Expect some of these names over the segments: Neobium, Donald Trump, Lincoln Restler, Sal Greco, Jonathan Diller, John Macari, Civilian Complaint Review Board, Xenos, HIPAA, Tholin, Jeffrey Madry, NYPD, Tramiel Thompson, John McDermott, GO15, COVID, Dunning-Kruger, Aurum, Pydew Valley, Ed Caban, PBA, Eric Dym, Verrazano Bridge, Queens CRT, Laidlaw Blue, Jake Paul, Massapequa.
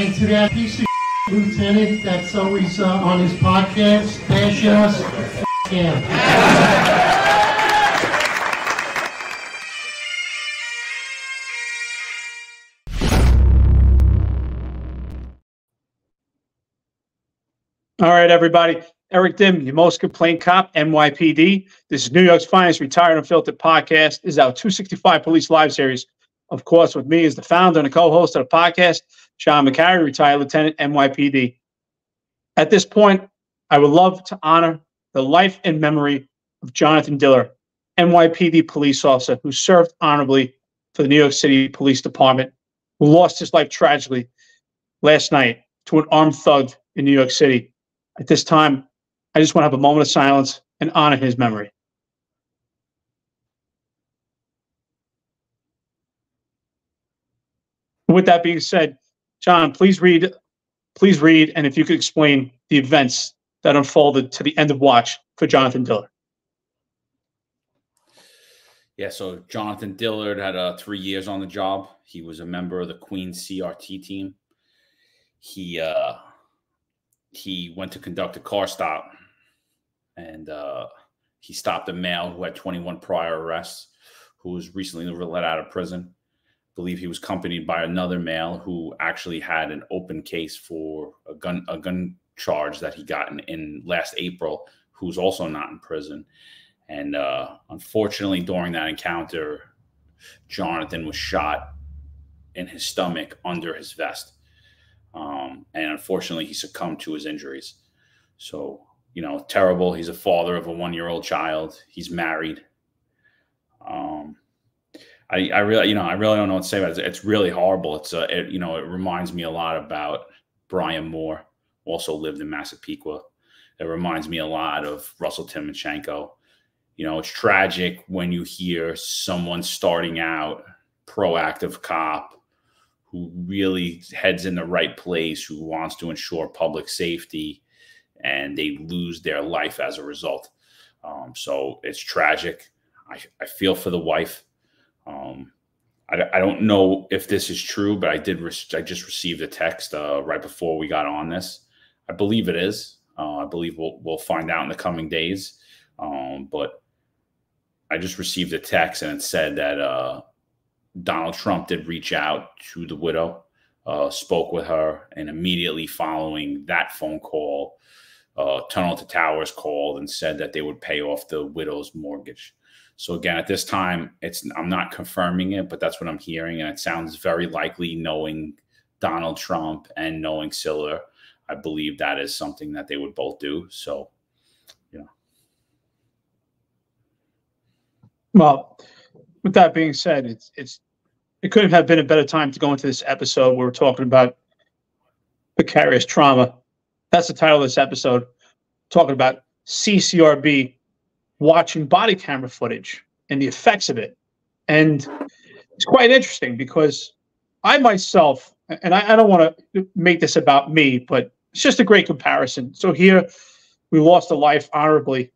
And to that piece of lieutenant that's always on his podcast, bash us, him. All right, everybody. Eric Dym, your most complained cop, NYPD. This is New York's finest retired unfiltered podcast. This is our 265 Police Live series. Of course, with me is the founder and co-host of the podcast, John Macari, retired lieutenant, NYPD. At this point, I would love to honor the life and memory of Jonathan Diller, NYPD police officer who served honorably for the New York City Police Department, who lost his life tragically last night to an armed thug in New York City. At this time, I just want to have a moment of silence and honor his memory. With that being said, John, please read, and if you could explain the events that unfolded to the end of watch for Jonathan Diller. Yeah, so Jonathan Diller had 3 years on the job. He was a member of the Queens CRT team. He went to conduct a car stop, and he stopped a male who had 21 prior arrests, who was recently let out of prison. I believe he was accompanied by another male who actually had an open case for a gun charge that he got in last April, who's also not in prison. And unfortunately, during that encounter, Jonathan was shot in his stomach under his vest. And unfortunately, he succumbed to his injuries. So, you know, terrible. He's a father of a one-year-old child. He's married. I really don't know what to say about it. It's really horrible. It reminds me a lot about Brian Moore, also lived in Massapequa. It reminds me a lot of Russel Timoshenko. You know, it's tragic when you hear someone starting out, proactive cop, who really heads in the right place, who wants to ensure public safety, and they lose their life as a result. So it's tragic. I feel for the wife. I don't know if this is true, but I just received a text right before we got on this. I believe it is. I believe we'll find out in the coming days. But I just received a text, and it said that Donald Trump did reach out to the widow, spoke with her, and immediately following that phone call, Tunnel to Towers called and said that they would pay off the widow's mortgage. So again, at this time, I'm not confirming it, but that's what I'm hearing, and it sounds very likely, knowing Donald Trump and knowing Siller, I believe that is something that they would both do. So, yeah. Well, with that being said, it couldn't have been a better time to go into this episode where we're talking about vicarious trauma. That's the title of this episode. Talking about CCRB watching body camera footage and the effects of it. And it's quite interesting because I myself, and I don't want to make this about me, but it's just a great comparison. So here we lost the life honorably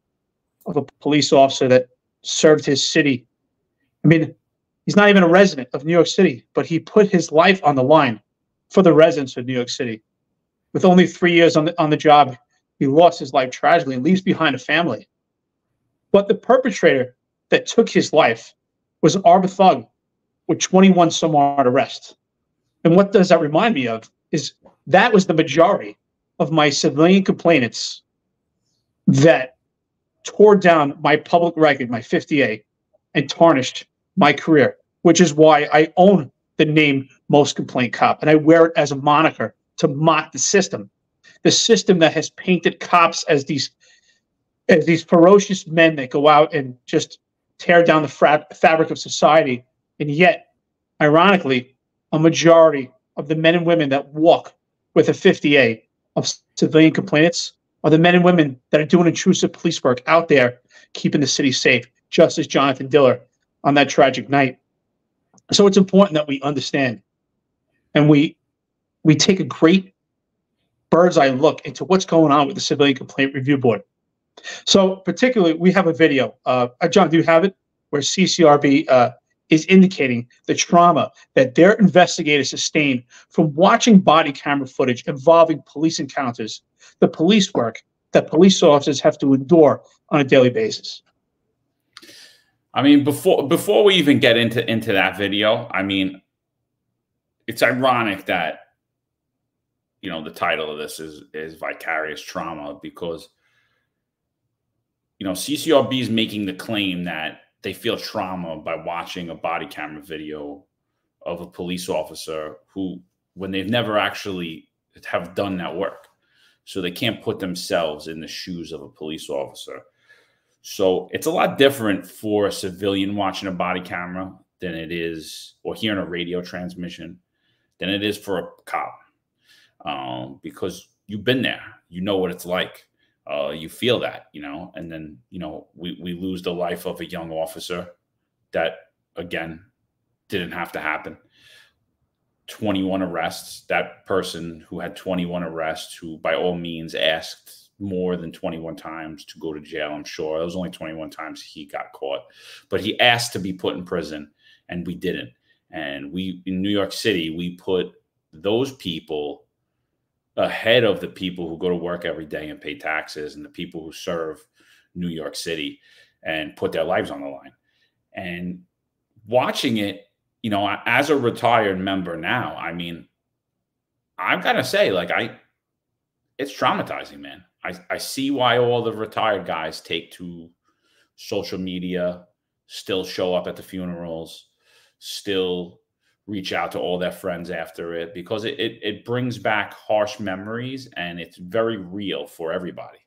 of a police officer that served his city. I mean, he's not even a resident of New York City, but he put his life on the line for the residents of New York City. With only 3 years on the job, he lost his life tragically and leaves behind a family. But the perpetrator that took his life was an armed thug with 21 some odd arrests. And what does that remind me of is that was the majority of my civilian complainants that tore down my public record, my 50A, and tarnished my career, which is why I own the name Most Complained Cop, and I wear it as a moniker to mock the system that has painted cops as these ferocious men that go out and just tear down the fabric of society. And yet, ironically, a majority of the men and women that walk with a 50A of civilian complainants are the men and women that are doing intrusive police work out there, keeping the city safe, just as Jonathan Diller on that tragic night. So it's important that we understand and we take a great bird's eye look into what's going on with the Civilian Complaint Review Board. So particularly, we have a video. John, do you have it? Where CCRB is indicating the trauma that their investigators sustained from watching body camera footage involving police encounters, the police work that police officers have to endure on a daily basis. I mean, before we even get into that video, I mean, it's ironic that, you know, the title of this is Vicarious Trauma, because, you know, CCRB is making the claim that they feel trauma by watching a body camera video of a police officer who, when they've never actually have done that work. So they can't put themselves in the shoes of a police officer. So it's a lot different for a civilian watching a body camera than it is, or hearing a radio transmission, than it is for a cop. Because you've been there, you know what it's like. You feel that, you know, and then, you know, we lose the life of a young officer that, again, didn't have to happen. 21 arrests, that person who had 21 arrests, who by all means asked more than 21 times to go to jail, I'm sure. It was only 21 times he got caught, but he asked to be put in prison and we didn't. And we, in New York City, we put those people ahead of the people who go to work every day and pay taxes and the people who serve New York City and put their lives on the line. And watching it, you know, as a retired member now, I mean, I've got to say, like, it's traumatizing, man. I see why all the retired guys take to social media, still show up at the funerals, still reach out to all their friends after it, because it brings back harsh memories and it's very real for everybody.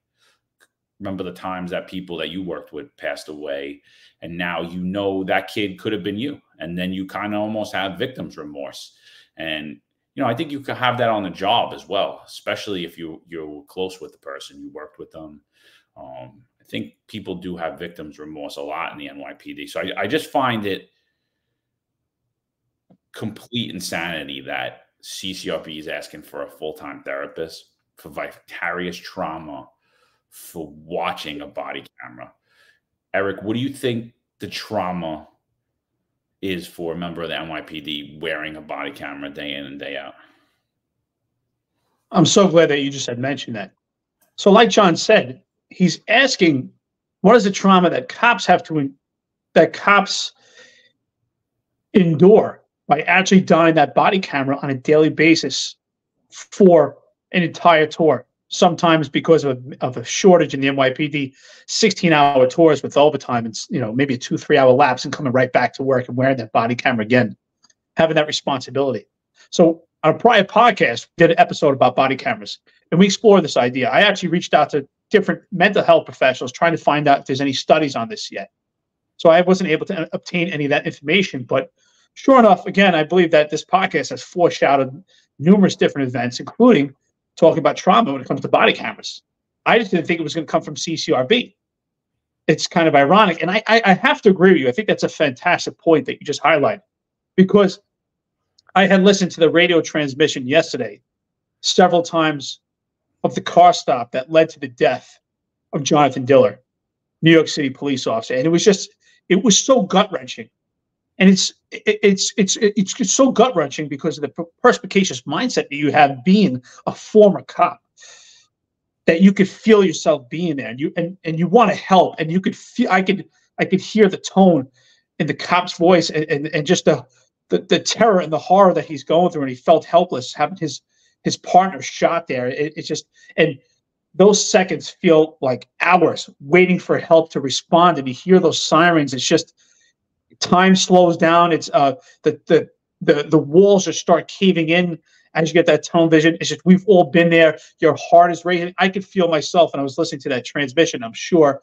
Remember the times that people that you worked with passed away, and now you know that kid could have been you. And then you kind of almost have victim's remorse. And, you know, I think you could have that on the job as well, especially if you're close with the person, you worked with them. I think people do have victim's remorse a lot in the NYPD. So I just find it complete insanity that CCRB is asking for a full-time therapist for vicarious trauma for watching a body camera. Eric, what do you think the trauma is for a member of the NYPD wearing a body camera day in and day out? I'm so glad that you just had mentioned that. So like John said, he's asking, what is the trauma that cops have to, that cops endure by actually donning that body camera on a daily basis for an entire tour, sometimes because of a shortage in the NYPD, 16-hour tours with overtime, and, you know, maybe a 2-3 hour lapse, and coming right back to work and wearing that body camera again, having that responsibility. So on a prior podcast, we did an episode about body cameras, and we explored this idea. I actually reached out to different mental health professionals trying to find out if there's any studies on this yet. So I wasn't able to obtain any of that information, but sure enough, again, I believe that this podcast has foreshadowed numerous different events, including talking about trauma when it comes to body cameras. I just didn't think it was going to come from CCRB. It's kind of ironic. And I have to agree with you. I think that's a fantastic point that you just highlighted, because I had listened to the radio transmission yesterday several times of the car stop that led to the death of Jonathan Diller, New York City police officer. And it was just, it was so gut-wrenching. And it's so gut-wrenching because of the perspicacious mindset that you have being a former cop, that you could feel yourself being there, and you want to help, and you could feel, I could hear the tone in the cop's voice, and just the terror and the horror that he's going through, and he felt helpless having his partner shot there. It's just, and those seconds feel like hours waiting for help to respond, and you hear those sirens. It's just, time slows down. It's the walls just start caving in as you get that tunnel vision. It's just, we've all been there. Your heart is racing. I could feel myself, and I was listening to that transmission. I'm sure,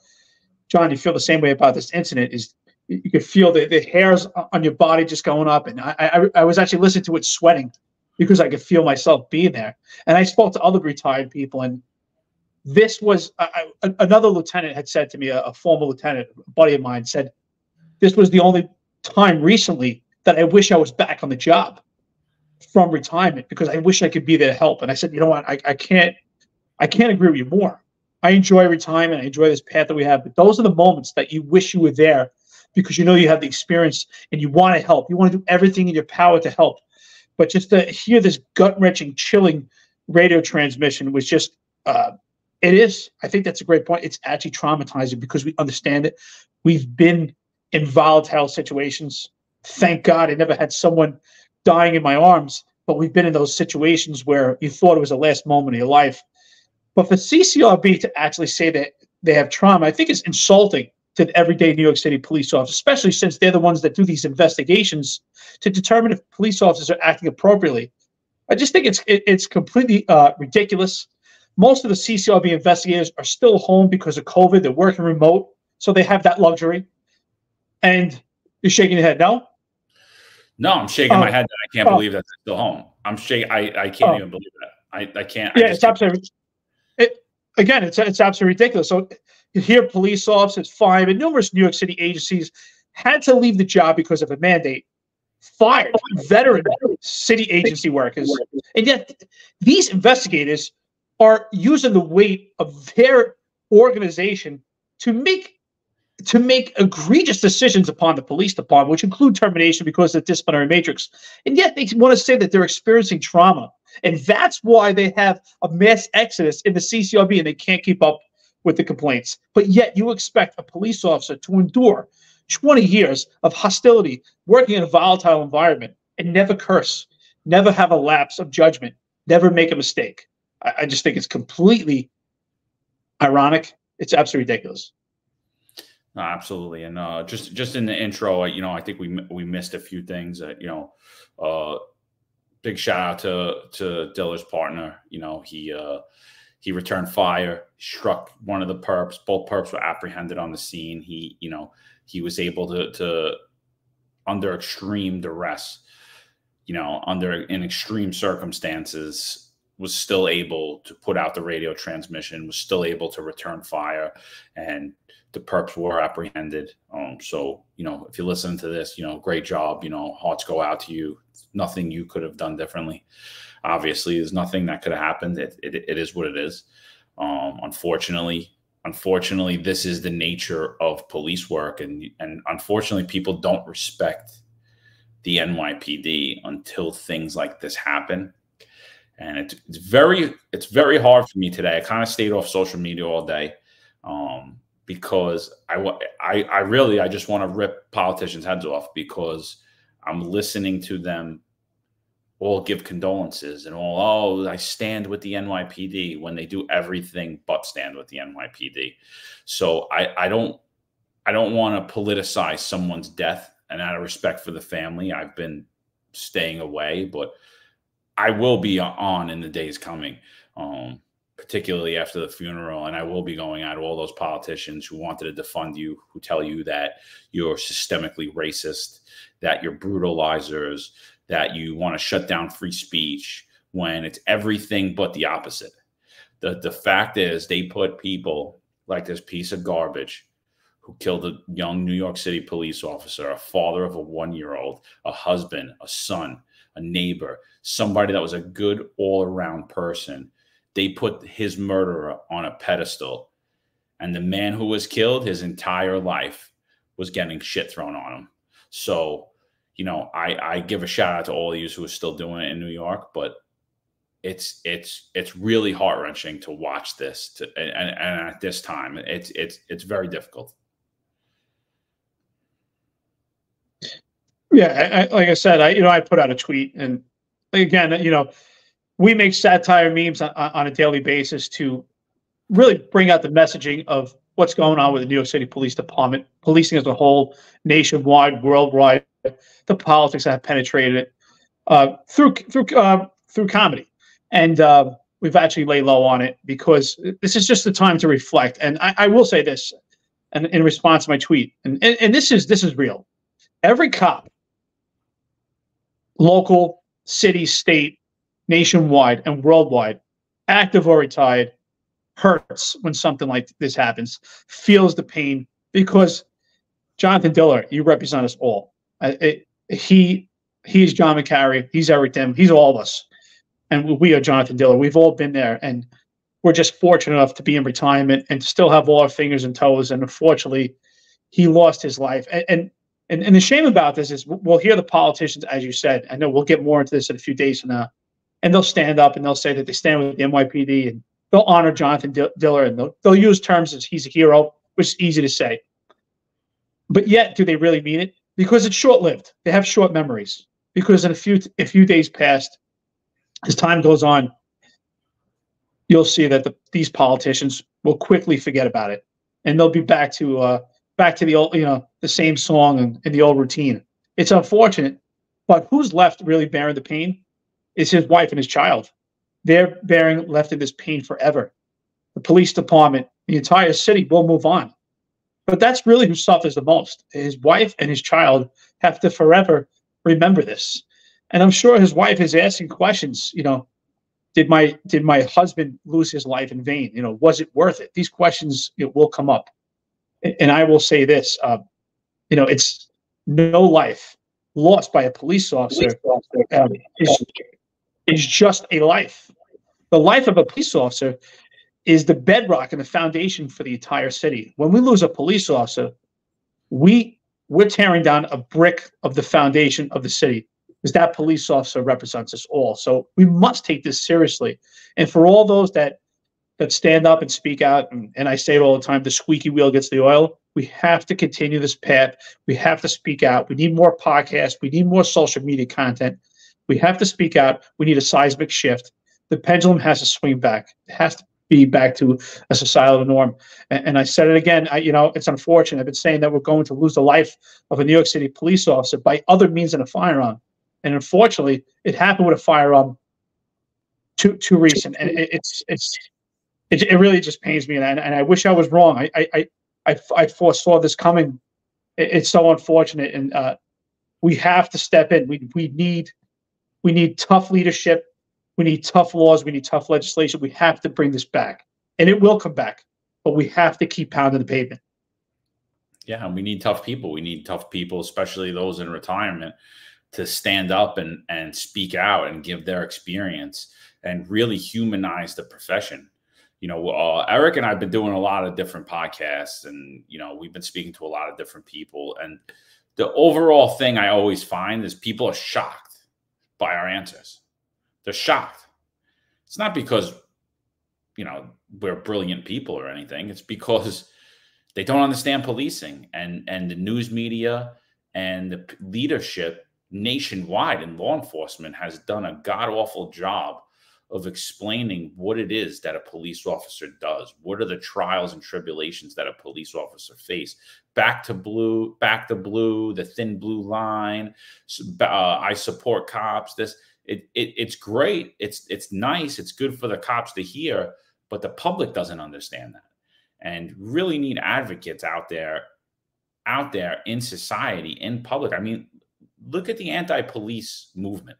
John, you feel the same way about this incident. Is you could feel the hairs on your body just going up, and I was actually listening to it sweating because I could feel myself being there. And I spoke to other retired people, and this was another lieutenant had said to me, a former lieutenant, a buddy of mine, said, this was the only time recently that I wish I was back on the job from retirement, because I wish I could be there to help. And I said, you know what, I can't agree with you more. I enjoy retirement. I enjoy this path that we have. But those are the moments that you wish you were there because you know you have the experience and you want to help. You want to do everything in your power to help. But just to hear this gut-wrenching, chilling radio transmission was just it is. I think that's a great point. It's actually traumatizing because we understand it. We've been in volatile situations. Thank God I never had someone dying in my arms, but we've been in those situations where you thought it was the last moment of your life. But for CCRB to actually say that they have trauma, I think it's insulting to the everyday New York City police officers, especially since they're the ones that do these investigations to determine if police officers are acting appropriately. I just think it's completely ridiculous. Most of the CCRB investigators are still home because of COVID. They're working remote, so they have that luxury. And you're shaking your head, no? No, I'm shaking my head that I can't believe that they're still home. I'm shaking. I can't even believe that. I can't. Yeah, it's absolutely. Again, it's absolutely ridiculous. So here, police officers, firemen, numerous New York City agencies had to leave the job because of a mandate. Fired veteran city agency workers, and yet these investigators are using the weight of their organization to make egregious decisions upon the police department, which include termination because of the disciplinary matrix. And yet they want to say that they're experiencing trauma. And that's why they have a mass exodus in the CCRB and they can't keep up with the complaints. But yet you expect a police officer to endure 20 years of hostility, working in a volatile environment, and never curse, never have a lapse of judgment, never make a mistake. I just think it's completely ironic. It's absolutely ridiculous. No, absolutely, and just in the intro, you know, I think we missed a few things. That, you know, big shout out to Diller's partner. You know, he returned fire, struck one of the perps. Both perps were apprehended on the scene. He, you know, he was able to under extreme duress, you know, in extreme circumstances, was still able to put out the radio transmission, was still able to return fire, and the perps were apprehended. So, you know, if you listen to this, you know, great job, you know, hearts go out to you. Nothing you could have done differently. Obviously, there's nothing that could have happened. It is what it is. Unfortunately, this is the nature of police work. And unfortunately, people don't respect the NYPD until things like this happen. And it's very hard for me today. I kind of stayed off social media all day because I just want to rip politicians' heads off, because I'm listening to them all give condolences and all, oh, I stand with the NYPD, when they do everything but stand with the NYPD. So I don't want to politicize someone's death, and out of respect for the family, I've been staying away, but I will be on in the days coming, particularly after the funeral, and I will be going at all those politicians who wanted to defund you, who tell you that you're systemically racist, that you're brutalizers, that you want to shut down free speech, when it's everything but the opposite. The fact is, they put people like this piece of garbage who killed a young New York City police officer, a father of a one-year-old, a husband, a son, a neighbor, somebody that was a good all-around person. They put his murderer on a pedestal, and the man who was killed, his entire life was getting shit thrown on him. So, you know, I give a shout out to all of you who are still doing it in New York, but it's really heart-wrenching to watch this and at this time, it's very difficult. Yeah, like I said, you know, I put out a tweet, and again, you know, we make satire memes on a daily basis to really bring out the messaging of what's going on with the New York City Police Department, policing as a whole, nationwide, worldwide, the politics that have penetrated it through comedy, and we've actually laid low on it because this is just the time to reflect. And I will say this, and in response to my tweet, and this is real. Every cop, local, city, state, nationwide, and worldwide, active or retired, hurts when something like this happens, feels the pain, because Jonathan Diller, you represent us all. He's John Macari, he's Eric Dym, he's all of us, and we are Jonathan Diller. We've all been there, and we're just fortunate enough to be in retirement and still have all our fingers and toes, and unfortunately, he lost his life. And the shame about this is we'll hear the politicians, as you said, I know we'll get more into this in a few days from now, and they'll stand up and they'll say that they stand with the NYPD and they'll honor Jonathan Diller, and they'll use terms as he's a hero, which is easy to say. But yet, do they really mean it? Because it's short-lived. They have short memories. Because in a few days past, as time goes on, you'll see that these politicians will quickly forget about it, and they'll be back to the old, the same song and the old routine. It's unfortunate, but who's left really bearing the pain? It's his wife and his child. They're left in this pain forever. The police department, the entire city will move on. But that's really who suffers the most. His wife and his child have to forever remember this. And I'm sure his wife is asking questions, did my husband lose his life in vain? Was it worth it? These questions will come up. And I will say this, it's no life lost by a police officer is just a life. The life of a police officer is the bedrock and the foundation for the entire city. When we lose a police officer, we're tearing down a brick of the foundation of the city, because that police officer represents us all. So we must take this seriously. And for all those that stand up and speak out, and I say it all the time, the squeaky wheel gets the oil, we have to continue this path. We have to speak out. We need more podcasts. We need more social media content. We have to speak out. We need a seismic shift. The pendulum has to swing back. It has to be back to a societal norm. And I said it again, it's unfortunate. I've been saying that we're going to lose the life of a New York City police officer by other means than a firearm. And unfortunately, it happened with a firearm too recent. And it really just pains me, and I wish I was wrong. I foresaw this coming. It's so unfortunate, and we have to step in. We need tough leadership. We need tough laws. We need tough legislation. We have to bring this back, and it will come back. But we have to keep pounding the pavement. Yeah, and we need tough people. We need tough people, especially those in retirement, to stand up and speak out and give their experience and really humanize the profession. Eric and I have been doing a lot of different podcasts, and, we've been speaking to a lot of different people. And the overall thing I always find is people are shocked by our answers. They're shocked. It's not because, we're brilliant people or anything. It's because they don't understand policing, and the news media and the leadership nationwide in law enforcement has done a god-awful job of explaining what it is that a police officer does. What are the trials and tribulations that a police officer face? Back to blue, the thin blue line, I support cops. It's great. It's nice. It's good for the cops to hear, but the public doesn't understand that, and really need advocates out there in society, in public. I mean, look at the anti-police movement.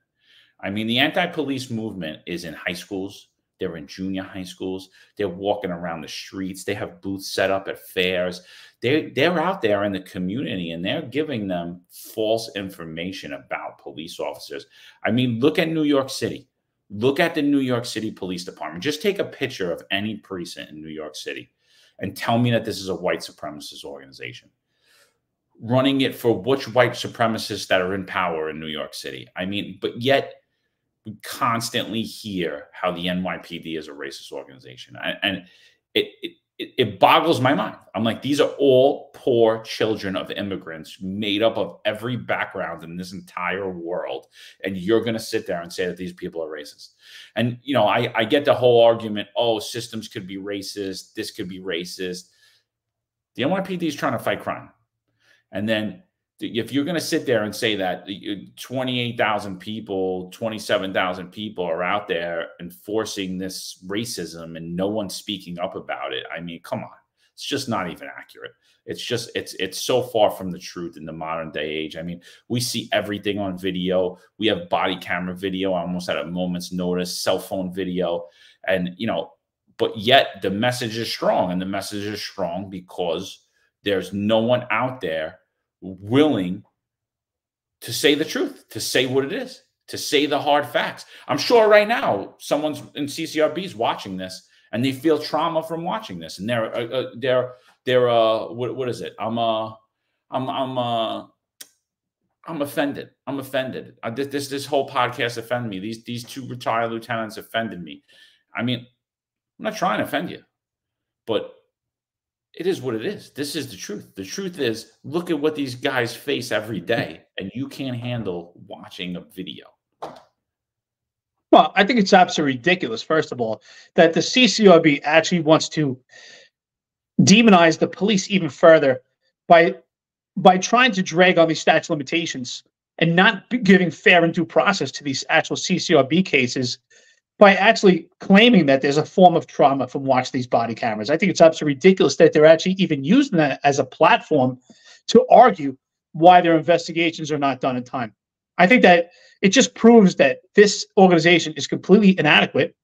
I mean, the anti-police movement is in high schools. They're in junior high schools. They're walking around the streets. They have booths set up at fairs. They're out there in the community, and they're giving them false information about police officers. I mean, look at New York City. Look at the New York City Police Department. Just take a picture of any precinct in New York City and tell me that this is a white supremacist organization running it for which white supremacists that are in power in New York City. I mean, but yet, we constantly hear how the NYPD is a racist organization, and it boggles my mind. I'm like, these are all poor children of immigrants made up of every background in this entire world, and you're going to sit there and say that these people are racist. And, I get the whole argument, oh, systems could be racist, this could be racist. The NYPD is trying to fight crime. And then if you're going to sit there and say that 28,000 people, 27,000 people are out there enforcing this racism and no one's speaking up about it, I mean, come on. It's just not even accurate. It's so far from the truth in the modern day age. I mean, we see everything on video. We have body camera video almost at a moment's notice, cell phone video. And, but yet the message is strong, and the message is strong because there's no one out there willing to say the truth, to say what it is, to say the hard facts. I'm sure right now someone's in CCRB's watching this, and they feel trauma from watching this, and they're what is it? I'm I'm offended. I'm offended. This whole podcast offended me. These two retired lieutenants offended me. I mean, I'm not trying to offend you, but it is what it is. This is the truth. The truth is, look at what these guys face every day, and you can't handle watching a video. Well, I think it's absolutely ridiculous, first of all, that the CCRB actually wants to demonize the police even further by trying to drag on these statute limitations and not giving fair and due process to these actual CCRB cases by actually claiming that there's a form of trauma from watching these body cameras. I think it's absolutely ridiculous that they're actually even using that as a platform to argue why their investigations are not done in time. I think that it just proves that this organization is completely inadequate,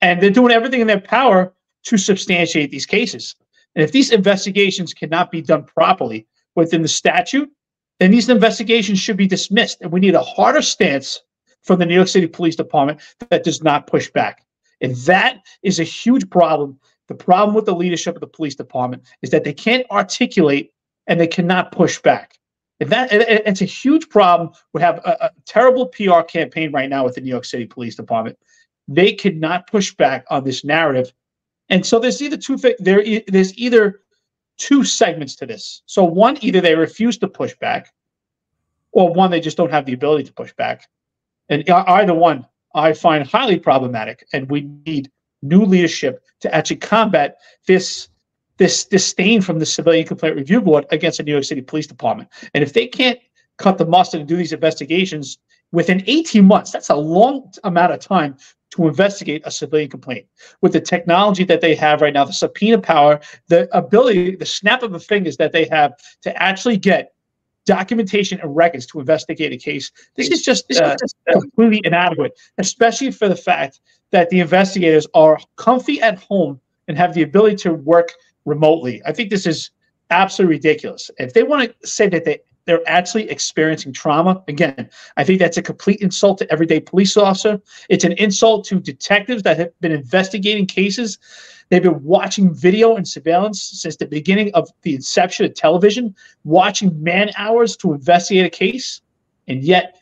and they're doing everything in their power to substantiate these cases. And if these investigations cannot be done properly within the statute, then these investigations should be dismissed. And we need a harder stance from the New York City Police Department that does not push back. And that is a huge problem. The problem with the leadership of the police department is that they can't articulate and they cannot push back. And it's a huge problem. We have a terrible PR campaign right now with the New York City Police Department. They cannot push back on this narrative. And so there's either two segments to this. So one, either they refuse to push back, or one, they just don't have the ability to push back. And either one I find highly problematic, and we need new leadership to actually combat this disdain from the Civilian Complaint Review Board against the New York City Police Department. And if they can't cut the mustard and do these investigations within 18 months, that's a long amount of time to investigate a civilian complaint. With the technology that they have right now, the subpoena power, the ability, the snap of the fingers that they have to actually get documentation and records to investigate a case, this is just completely inadequate, especially for the fact that the investigators are comfy at home and have the ability to work remotely. I think this is absolutely ridiculous. If they want to say that they're actually experiencing trauma, again, I think that's a complete insult to everyday police officer. It's an insult to detectives that have been investigating cases. They've been watching video and surveillance since the beginning of the inception of television, watching man hours to investigate a case. And yet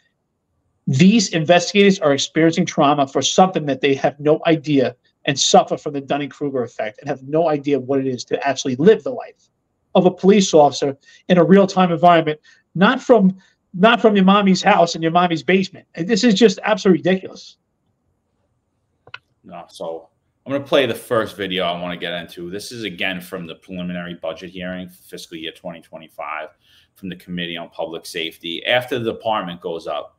these investigators are experiencing trauma for something that they have no idea, and suffer from the Dunning-Kruger effect and have no idea what it is to actually live the life of a police officer in a real-time environment, not from your mommy's house and your mommy's basement. And this is just absolutely ridiculous. No, so I'm going to play the first video I want to get into. This is, again, from the preliminary budget hearing for fiscal year 2025 from the Committee on Public Safety. After the department goes up,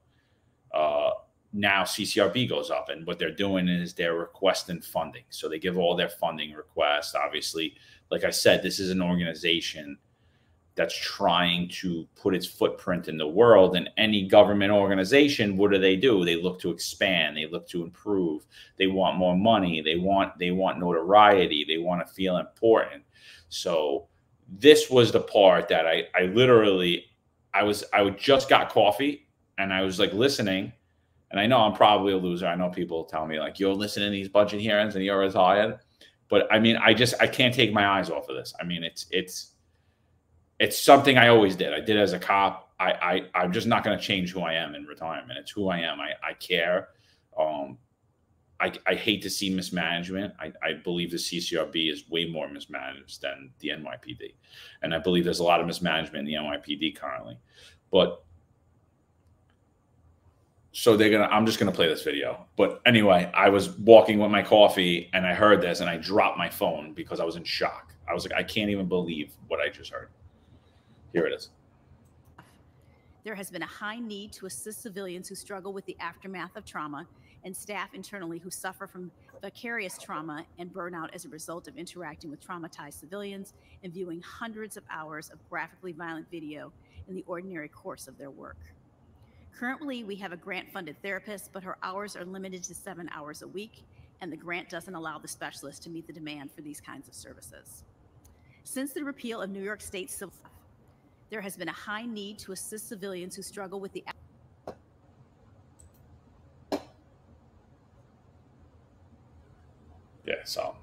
now CCRB goes up, and what they're doing is they're requesting funding. So they give all their funding requests. Obviously, like I said, this is an organization that's trying to put its footprint in the world, and any government organization, what do? They look to expand. They look to improve. They want more money. They want notoriety. They want to feel important. So this was the part that I just got coffee, and I was like listening. And I know I'm probably a loser. I know people tell me, like, you're listening to these budget hearings and you're retired. But I mean, I can't take my eyes off of this. I mean, it's something I always did. I did as a cop. I'm just not going to change who I am in retirement. It's who I am. I care. I hate to see mismanagement. I believe the CCRB is way more mismanaged than the NYPD. And I believe there's a lot of mismanagement in the NYPD currently. But so I'm just going to play this video. But anyway, I was walking with my coffee and I heard this and I dropped my phone because I was in shock. I was like, I can't even believe what I just heard. Here it is. There has been a high need to assist civilians who struggle with the aftermath of trauma, and staff internally who suffer from vicarious trauma and burnout as a result of interacting with traumatized civilians and viewing hundreds of hours of graphically violent video in the ordinary course of their work. Currently, we have a grant-funded therapist, but her hours are limited to 7 hours a week, and the grant doesn't allow the specialist to meet the demand for these kinds of services. Since the repeal of New York State's civil, there has been a high need to assist civilians who struggle with the... Yeah, so...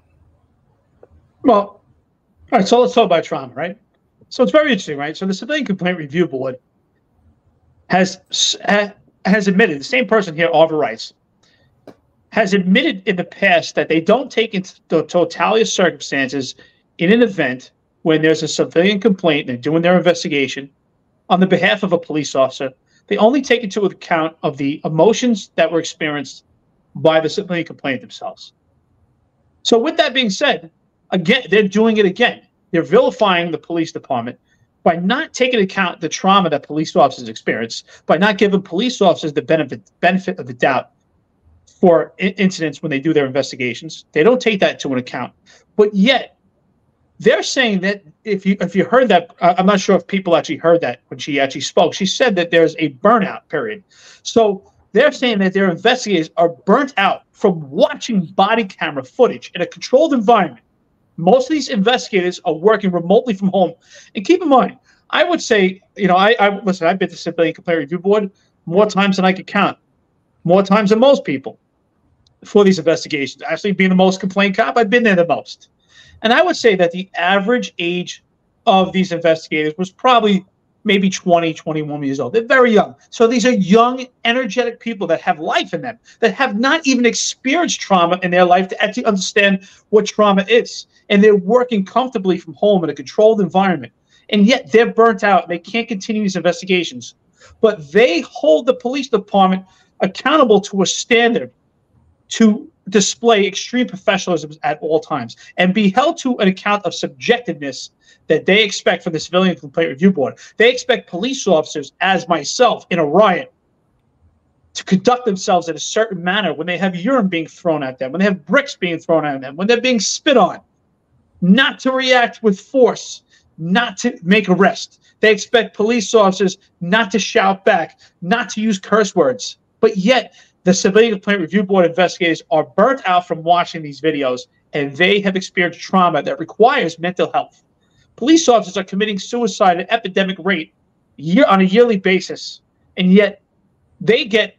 Well, all right, so let's talk about trauma, right? So it's very interesting, right? So the Civilian Complaint Review Board has admitted, the same person here, Oliver Rice, has admitted in the past that they don't take into the totality of circumstances in an event when there's a civilian complaint and they're doing their investigation on the behalf of a police officer. They only take into account of the emotions that were experienced by the civilian complainant themselves. So with that being said, again, they're doing it again. They're vilifying the police department by not taking into account the trauma that police officers experience, by not giving police officers the benefit of the doubt for incidents when they do their investigations. They don't take that into account. But yet, they're saying that if you heard that, I'm not sure if people actually heard that when she actually spoke. She said that there's a burnout period. So they're saying that their investigators are burnt out from watching body camera footage in a controlled environment. Most of these investigators are working remotely from home. And keep in mind, I would say, you know, I listen, I've been to the Civilian Complaint Review Board more times than I could count, more times than most people for these investigations. Actually, being the most complaint cop, I've been there the most. And I would say that the average age of these investigators was probably maybe 20, 21 years old. They're very young. So these are young, energetic people that have life in them, that have not even experienced trauma in their life to actually understand what trauma is. And they're working comfortably from home in a controlled environment. And yet they're burnt out. They can't continue these investigations. But they hold the police department accountable to a standard to display extreme professionalism at all times and be held to an account of subjectiveness that they expect from the Civilian Complaint Review Board. They expect police officers, as myself, in a riot, to conduct themselves in a certain manner when they have urine being thrown at them, when they have bricks being thrown at them, when they're being spit on, not to react with force, not to make arrest. They expect police officers not to shout back, not to use curse words. But yet, the Civilian Complaint Review Board investigators are burnt out from watching these videos, and they have experienced trauma that requires mental health. Police officers are committing suicide at an epidemic rate on a yearly basis, and yet they don't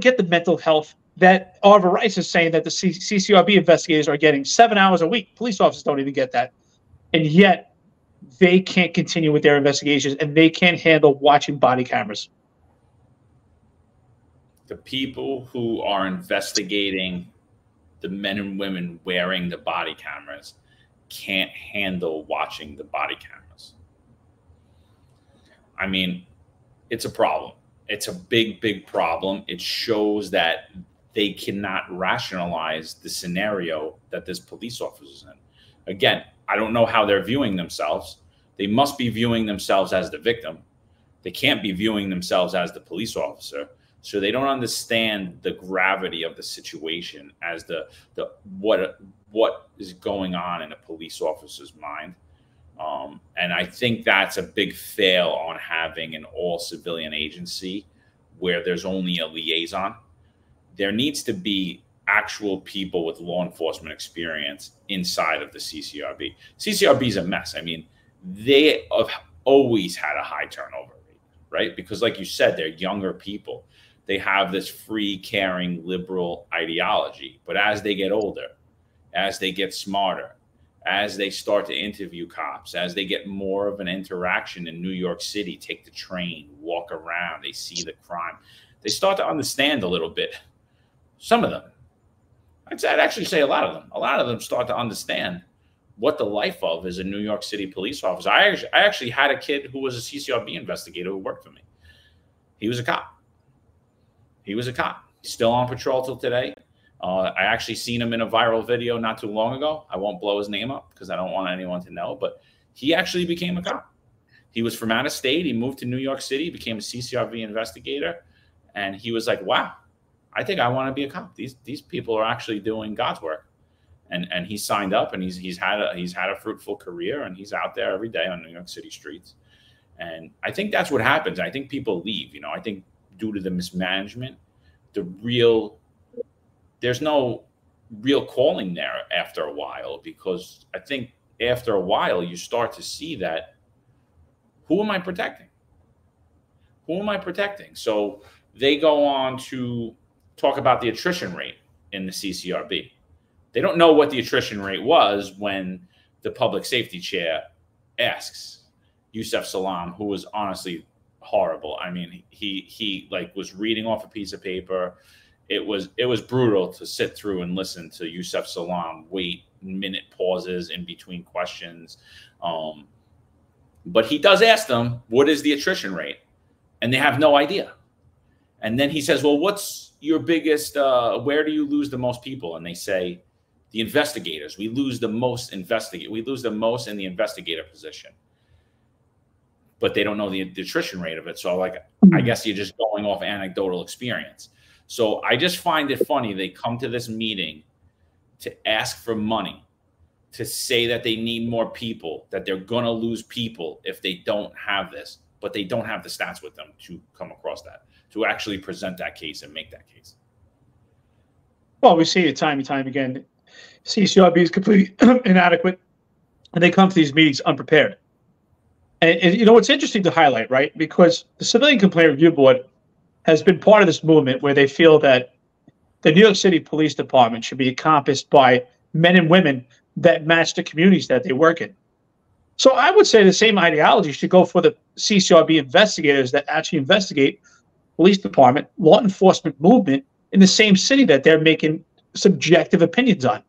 get the mental health that Oliver Rice is saying that the CCRB investigators are getting 7 hours a week. Police officers don't even get that. And yet they can't continue with their investigations, and they can't handle watching body cameras. The people who are investigating the men and women wearing the body cameras can't handle watching the body cameras. I mean, it's a problem. It's a big, big problem. It shows that they cannot rationalize the scenario that this police officer is in. Again, I don't know how they're viewing themselves. They must be viewing themselves as the victim. They can't be viewing themselves as the police officer. So they don't understand the gravity of the situation as the what is going on in a police officer's mind. And I think that's a big fail on having an all civilian agency where there's only a liaison. There needs to be actual people with law enforcement experience inside of the CCRB. CCRB is a mess. I mean, they have always had a high turnover rate, right? Because like you said, they're younger people. They have this free, caring, liberal ideology. But as they get older, as they get smarter, as they start to interview cops, as they get more of an interaction in New York City, take the train, walk around, they see the crime, they start to understand a little bit. Some of them, I'd actually say a lot of them. A lot of them start to understand what the life of is a New York City police officer. I actually had a kid who was a CCRB investigator who worked for me. He was a cop. He was a cop. He's still on patrol till today. I actually seen him in a viral video not too long ago. I won't blow his name up because I don't want anyone to know, but he actually became a cop. He was from out of state. He moved to New York City, became a CCRB investigator, and he was like, wow, I think I want to be a cop. These people are actually doing God's work. And he signed up, and he's had a fruitful career, and he's out there every day on New York City streets. And I think that's what happens. I think people leave, you know. I think due to the mismanagement, there's no real calling there after a while, because I think after a while you start to see that, who am I protecting? Who am I protecting? So they go on to talk about the attrition rate in the CCRB. They don't know what the attrition rate was when the public safety chair asks Yusef Salaam, who was honestly horrible. I mean, he like was reading off a piece of paper. It was brutal to sit through and listen to Yusef Salaam wait minute pauses in between questions. But he does ask them, what is the attrition rate? And they have no idea. And then he says, well, what's your biggest, where do you lose the most people? And they say, the investigators. We lose the most in the investigator position. But they don't know the attrition rate of it. So like, I guess you're just going off anecdotal experience. So I just find it funny. They come to this meeting to ask for money, to say that they need more people, that they're going to lose people if they don't have this, but they don't have the stats with them to come across that, to actually present that case and make that case. Well, we see it time and time again. CCRB is completely inadequate, and they come to these meetings unprepared. And you know, it's interesting to highlight, right? Because the Civilian Complaint Review Board has been part of this movement where they feel that the New York City Police Department should be encompassed by men and women that match the communities that they work in. So I would say the same ideology should go for the CCRB investigators that actually investigate police department, law enforcement movement in the same city that they're making subjective opinions on.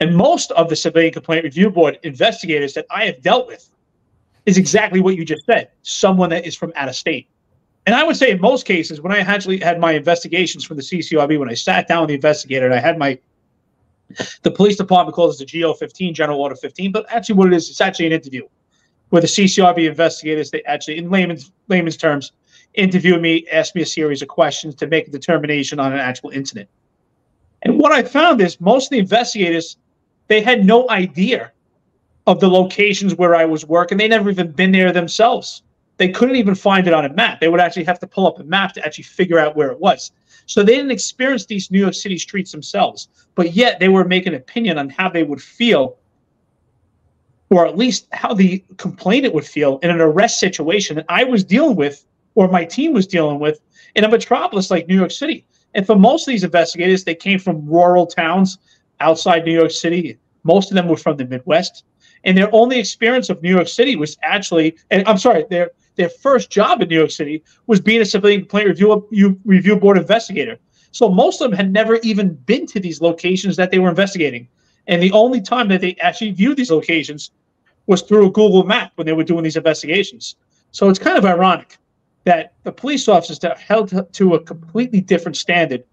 And most of the Civilian Complaint Review Board investigators that I have dealt with is exactly what you just said, someone that is from out of state. And I would say in most cases, when I actually had my investigations from the CCRB, when I sat down with the investigator and I had my, the police department calls it the GO15, General Order 15, but actually what it is, it's actually an interview where the CCRB investigators, they actually, in layman's terms, interview me, ask me a series of questions to make a determination on an actual incident. And what I found is most of the investigators, they had no idea of the locations where I was working. They never even been there themselves. They couldn't even find it on a map. They would actually have to pull up a map to actually figure out where it was. So they didn't experience these New York City streets themselves, but yet they were making an opinion on how they would feel, or at least how the complainant would feel in an arrest situation that I was dealing with, or my team was dealing with, in a metropolis like New York City. And for most of these investigators, they came from rural towns outside New York City. Most of them were from the Midwest. And their only experience of New York City was actually, and I'm sorry, their first job in New York City was being a Civilian Complaint Review Board investigator. So most of them had never even been to these locations that they were investigating. And the only time that they actually viewed these locations was through a Google map when they were doing these investigations. So it's kind of ironic that the police officers that are held to a completely different standard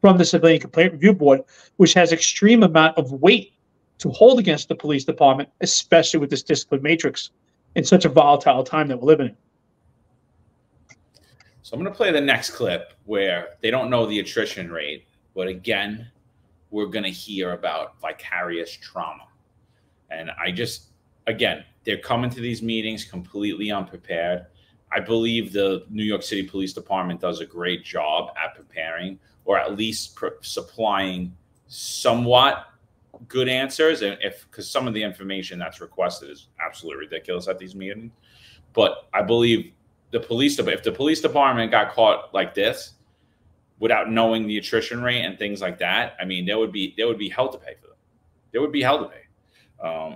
from the Civilian Complaint Review Board, which has extreme amount of weight to hold against the police department, especially with this discipline matrix in such a volatile time that we're living in. So I'm going to play the next clip where they don't know the attrition rate, but again, we're going to hear about vicarious trauma. And I just, again, they're coming to these meetings completely unprepared. I believe the New York City Police Department does a great job at preparing, or at least supplying somewhat good answers, and if, because some of the information that's requested is absolutely ridiculous at these meetings. But I believe the police, if the police department got caught like this without knowing the attrition rate and things like that, I mean, there would be hell to pay for them. There would be hell to pay.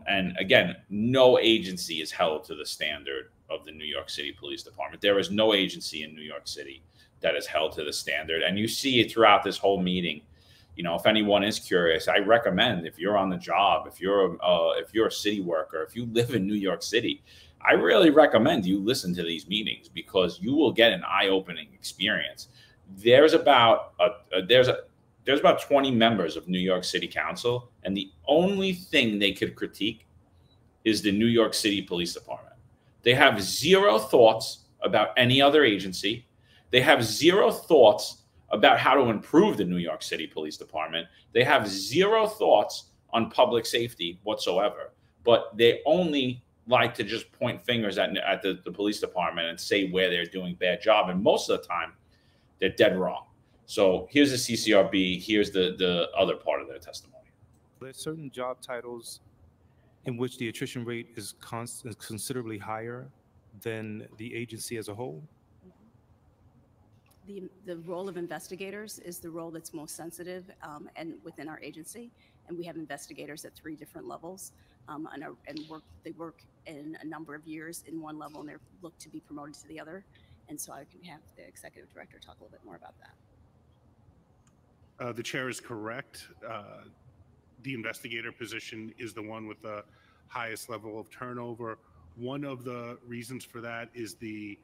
And again, no agency is held to the standard of the New York City Police Department. There is no agency in New York City that is held to the standard. And you see it throughout this whole meeting. You know, if anyone is curious, I recommend, if you're on the job, if you're a city worker, if you live in New York City, I really recommend you listen to these meetings, because you will get an eye-opening experience. There's about 20 members of New York City Council, and the only thing they could critique is the New York City Police Department. They have zero thoughts about any other agency. They have zero thoughts about how to improve the New York City Police Department. They have zero thoughts on public safety whatsoever, but they only like to just point fingers at the police department and say where they're doing a bad job. And most of the time, they're dead wrong. So here's the CCRB. Here's the other part of their testimony. There's certain job titles in which the attrition rate is considerably higher than the agency as a whole? The role of investigators is the role that's most sensitive and within our agency, and we have investigators at 3 different levels. and they work in a number of years in one level, and they're looked to be promoted to the other. And so I can have the executive director talk a little bit more about that. The chair is correct. The investigator position is the one with the highest level of turnover. One of the reasons for that is the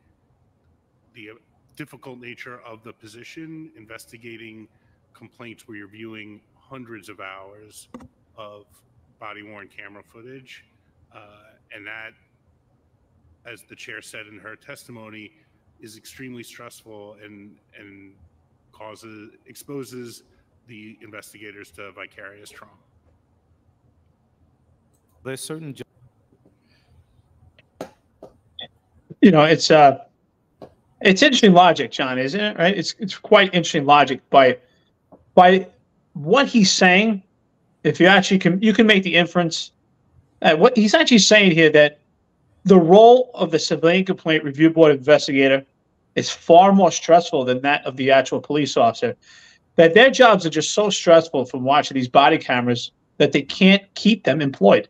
difficult nature of the position, investigating complaints where you're viewing hundreds of hours of body-worn camera footage. And that, as the chair said in her testimony, is extremely stressful and exposes the investigators to vicarious trauma. There's certain, you know, it's interesting logic, John, isn't it? Right? It's quite interesting logic by what he's saying. If you actually can make the inference what he's actually saying here, that the role of the Civilian Complaint Review Board investigator is far more stressful than that of the actual police officer, that their jobs are just so stressful from watching these body cameras that they can't keep them employed,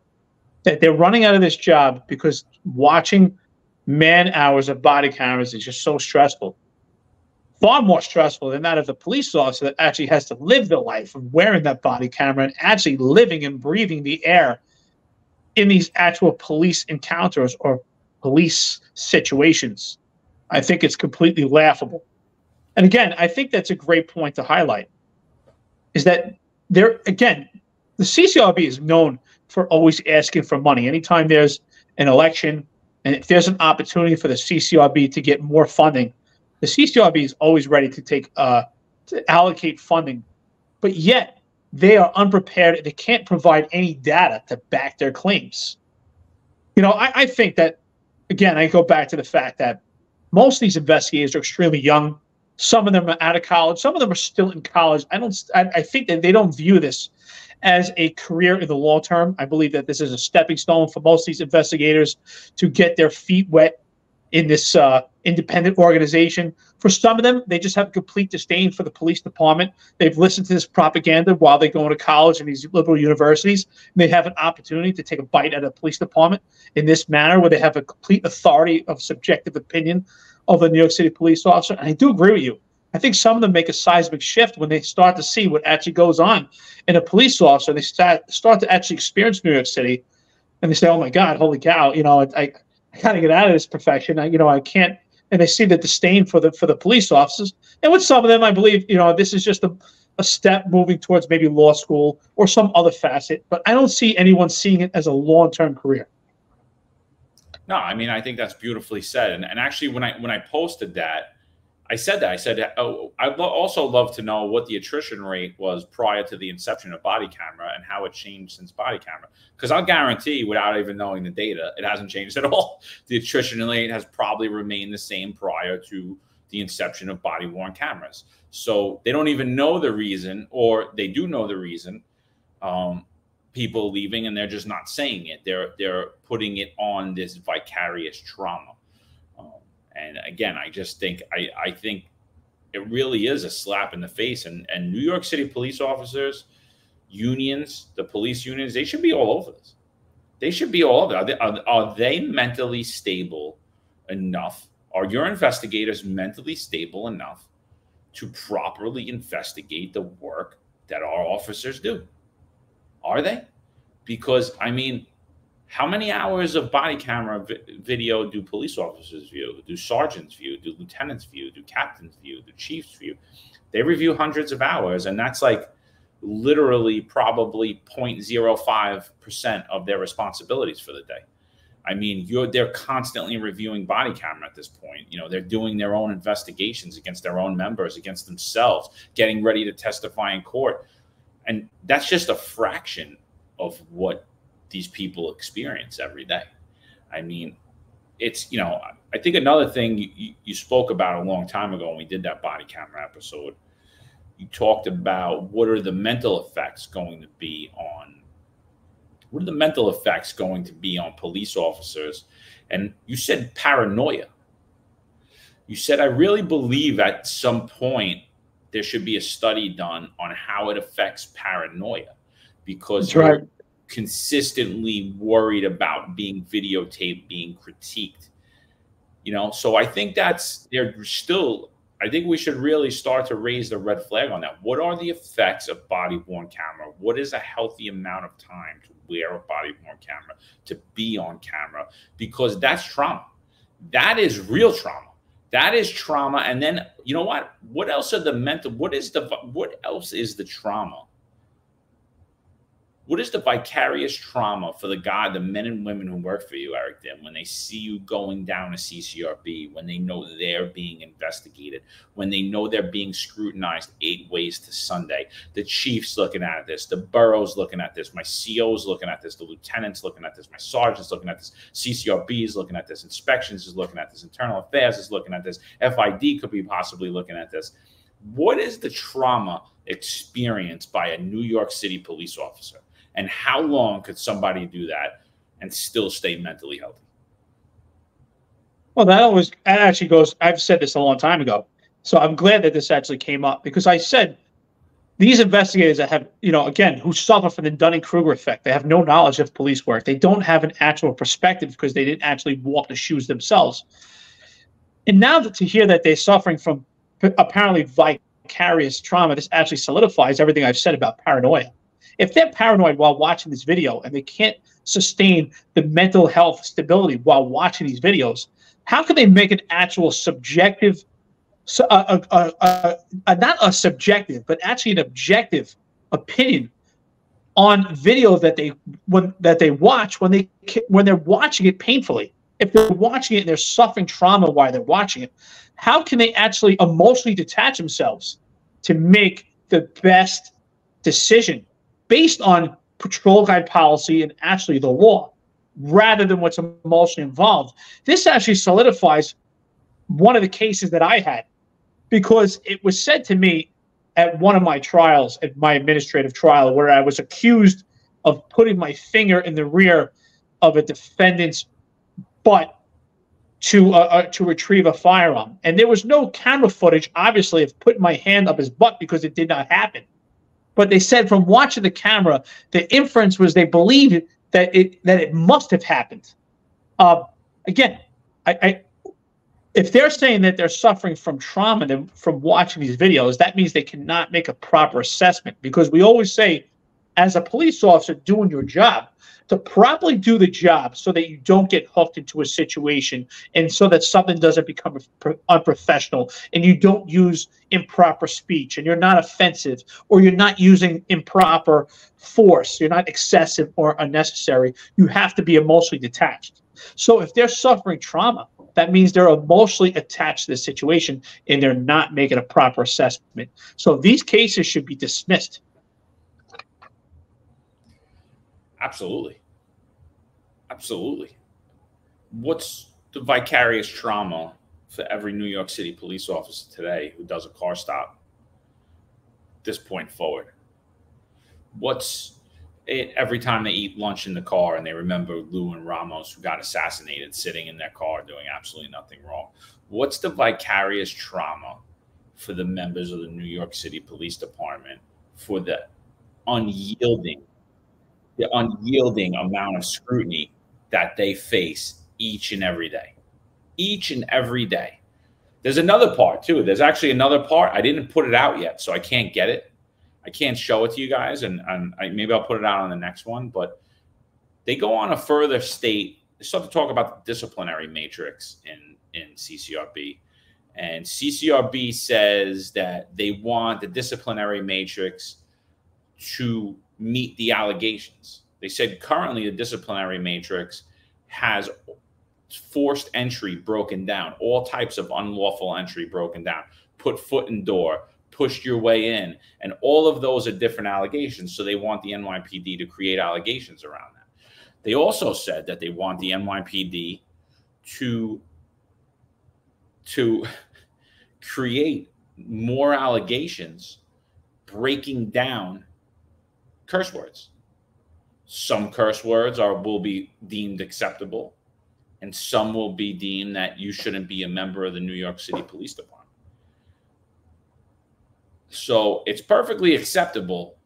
that they're running out of this job because watching man hours of body cameras is just so stressful, far more stressful than that of the police officer that actually has to live the life of wearing that body camera and actually living and breathing the air in these actual police encounters or police situations. I think it's completely laughable. And again, I think that's a great point to highlight, is that there, again, the CCRB is known for always asking for money. Anytime there's an election and if there's an opportunity for the CCRB to get more funding, the CCRB is always ready to allocate funding. But yet they are unprepared. They can't provide any data to back their claims. You know, I think that, again, I go back to the fact that most of these investigators are extremely young. Some of them are out of college. Some of them are still in college. I think that they don't view this as a career in the long term. I believe that this is a stepping stone for most of these investigators to get their feet wet in this independent organization. For some of them, they just have complete disdain for the police department. They've listened to this propaganda while they go to college and these liberal universities. And they have an opportunity to take a bite at a police department in this manner, where they have a complete authority of subjective opinion of a New York City police officer. And I do agree with you. I think some of them make a seismic shift when they start to see what actually goes on in a police officer. They start to actually experience New York City, and they say, "Oh my God, holy cow! You know, I gotta get out of this profession. I can't." And they see the disdain for the police officers. And with some of them, I believe, you know, this is just a step moving towards maybe law school or some other facet. But I don't see anyone seeing it as a long-term career. No, I mean, I think that's beautifully said. And actually, when I posted that, I said that. I said, oh, I'd also love to know what the attrition rate was prior to the inception of body camera and how it changed since body camera. Because I'll guarantee, without even knowing the data, it hasn't changed at all. The attrition rate has probably remained the same prior to the inception of body-worn cameras. So they don't even know the reason, or they do know the reason, people leaving, and they're just not saying it. They're putting it on this vicarious trauma. And again, I just think I think it really is a slap in the face. And New York City police officers, unions, the police unions, they should be all over this. They should be all over. Are they mentally stable enough? Are your investigators mentally stable enough to properly investigate the work that our officers do? Are they? Because, I mean, how many hours of body camera video do police officers view, do sergeants view, do lieutenants view, do captains view, do chiefs view? They review hundreds of hours, and that's like literally probably 0.05% of their responsibilities for the day. I mean, they're constantly reviewing body camera at this point. You know, they're doing their own investigations against their own members, against themselves, getting ready to testify in court. And that's just a fraction of what these people experience every day. I mean, it's, you know, I think another thing you spoke about a long time ago when we did that body camera episode, you talked about what are the mental effects going to be on police officers? And you said paranoia. You said, I really believe at some point there should be a study done on how it affects paranoia, because consistently worried about being videotaped, being critiqued, you know? So I think that's, they're still, I think we should really start to raise the red flag on that. What are the effects of body-worn camera? What is a healthy amount of time to wear a body-worn camera, to be on camera? Because that's trauma. That is real trauma. That is trauma. And then, you know what? What else are the mental, what else is the trauma? What is the vicarious trauma for the guy, the men and women who work for you, Eric Dym, when they see you going down a CCRB, when they know they're being investigated, when they know they're being scrutinized 8 ways to Sunday? The chief's looking at this. The borough's looking at this. My CO's looking at this. The lieutenant's looking at this. My sergeant's looking at this. CCRB is looking at this. Inspections is looking at this. Internal affairs is looking at this. FID could be possibly looking at this. What is the trauma experienced by a New York City police officer? And how long could somebody do that and still stay mentally healthy? Well, that actually goes, I've said this a long time ago, so I'm glad that this actually came up, because I said these investigators that have, you know, again, who suffer from the Dunning-Kruger effect, they have no knowledge of police work. They don't have an actual perspective because they didn't actually walk the shoes themselves. And now to hear that they're suffering from apparently vicarious trauma, this actually solidifies everything I've said about paranoia. If they're paranoid while watching this video and they can't sustain the mental health stability while watching these videos, how can they make an actual subjective, not a subjective, but actually an objective opinion on video that they watch when they're watching it painfully? If they're watching it and they're suffering trauma while they're watching it, how can they actually emotionally detach themselves to make the best decision based on patrol guide policy and actually the law, rather than what's emotionally involved? This actually solidifies one of the cases that I had, because it was said to me at one of my trials, at my administrative trial, where I was accused of putting my finger in the rear of a defendant's butt to retrieve a firearm. And there was no camera footage, obviously, of putting my hand up his butt, because it did not happen. But they said from watching the camera, the inference was they believed that it must have happened. Again, if they're saying that they're suffering from trauma from watching these videos, that means they cannot make a proper assessment, because we always say, as a police officer doing your job, to properly do the job so that you don't get hooked into a situation and so that something doesn't become unprofessional and you don't use improper speech and you're not offensive or you're not using improper force, you're not excessive or unnecessary. You have to be emotionally detached. So if they're suffering trauma, that means they're emotionally attached to the situation and they're not making a proper assessment. So these cases should be dismissed. Absolutely. Absolutely. What's the vicarious trauma for every New York City police officer today who does a car stop this point forward? What's it every time they eat lunch in the car and they remember Lou and Ramos, who got assassinated sitting in their car doing absolutely nothing wrong? What's the vicarious trauma for the members of the New York City Police Department for the unyielding amount of scrutiny that they face each and every day, each and every day? There's another part too. There's actually another part. I didn't put it out yet, so I can't get it. I can't show it to you guys. And maybe I'll put it out on the next one, but they go on a further state. They start to talk about the disciplinary matrix in CCRB, and CCRB says that they want the disciplinary matrix to meet the allegations. They said currently the disciplinary matrix has forced entry broken down, all types of unlawful entry broken down, put foot in door, pushed your way in, and all of those are different allegations. So they want the NYPD to create allegations around that. They also said that they want the NYPD to create more allegations breaking down curse words. Some curse words will be deemed acceptable, and some will be deemed that you shouldn't be a member of the New York City Police Department. So it's perfectly acceptable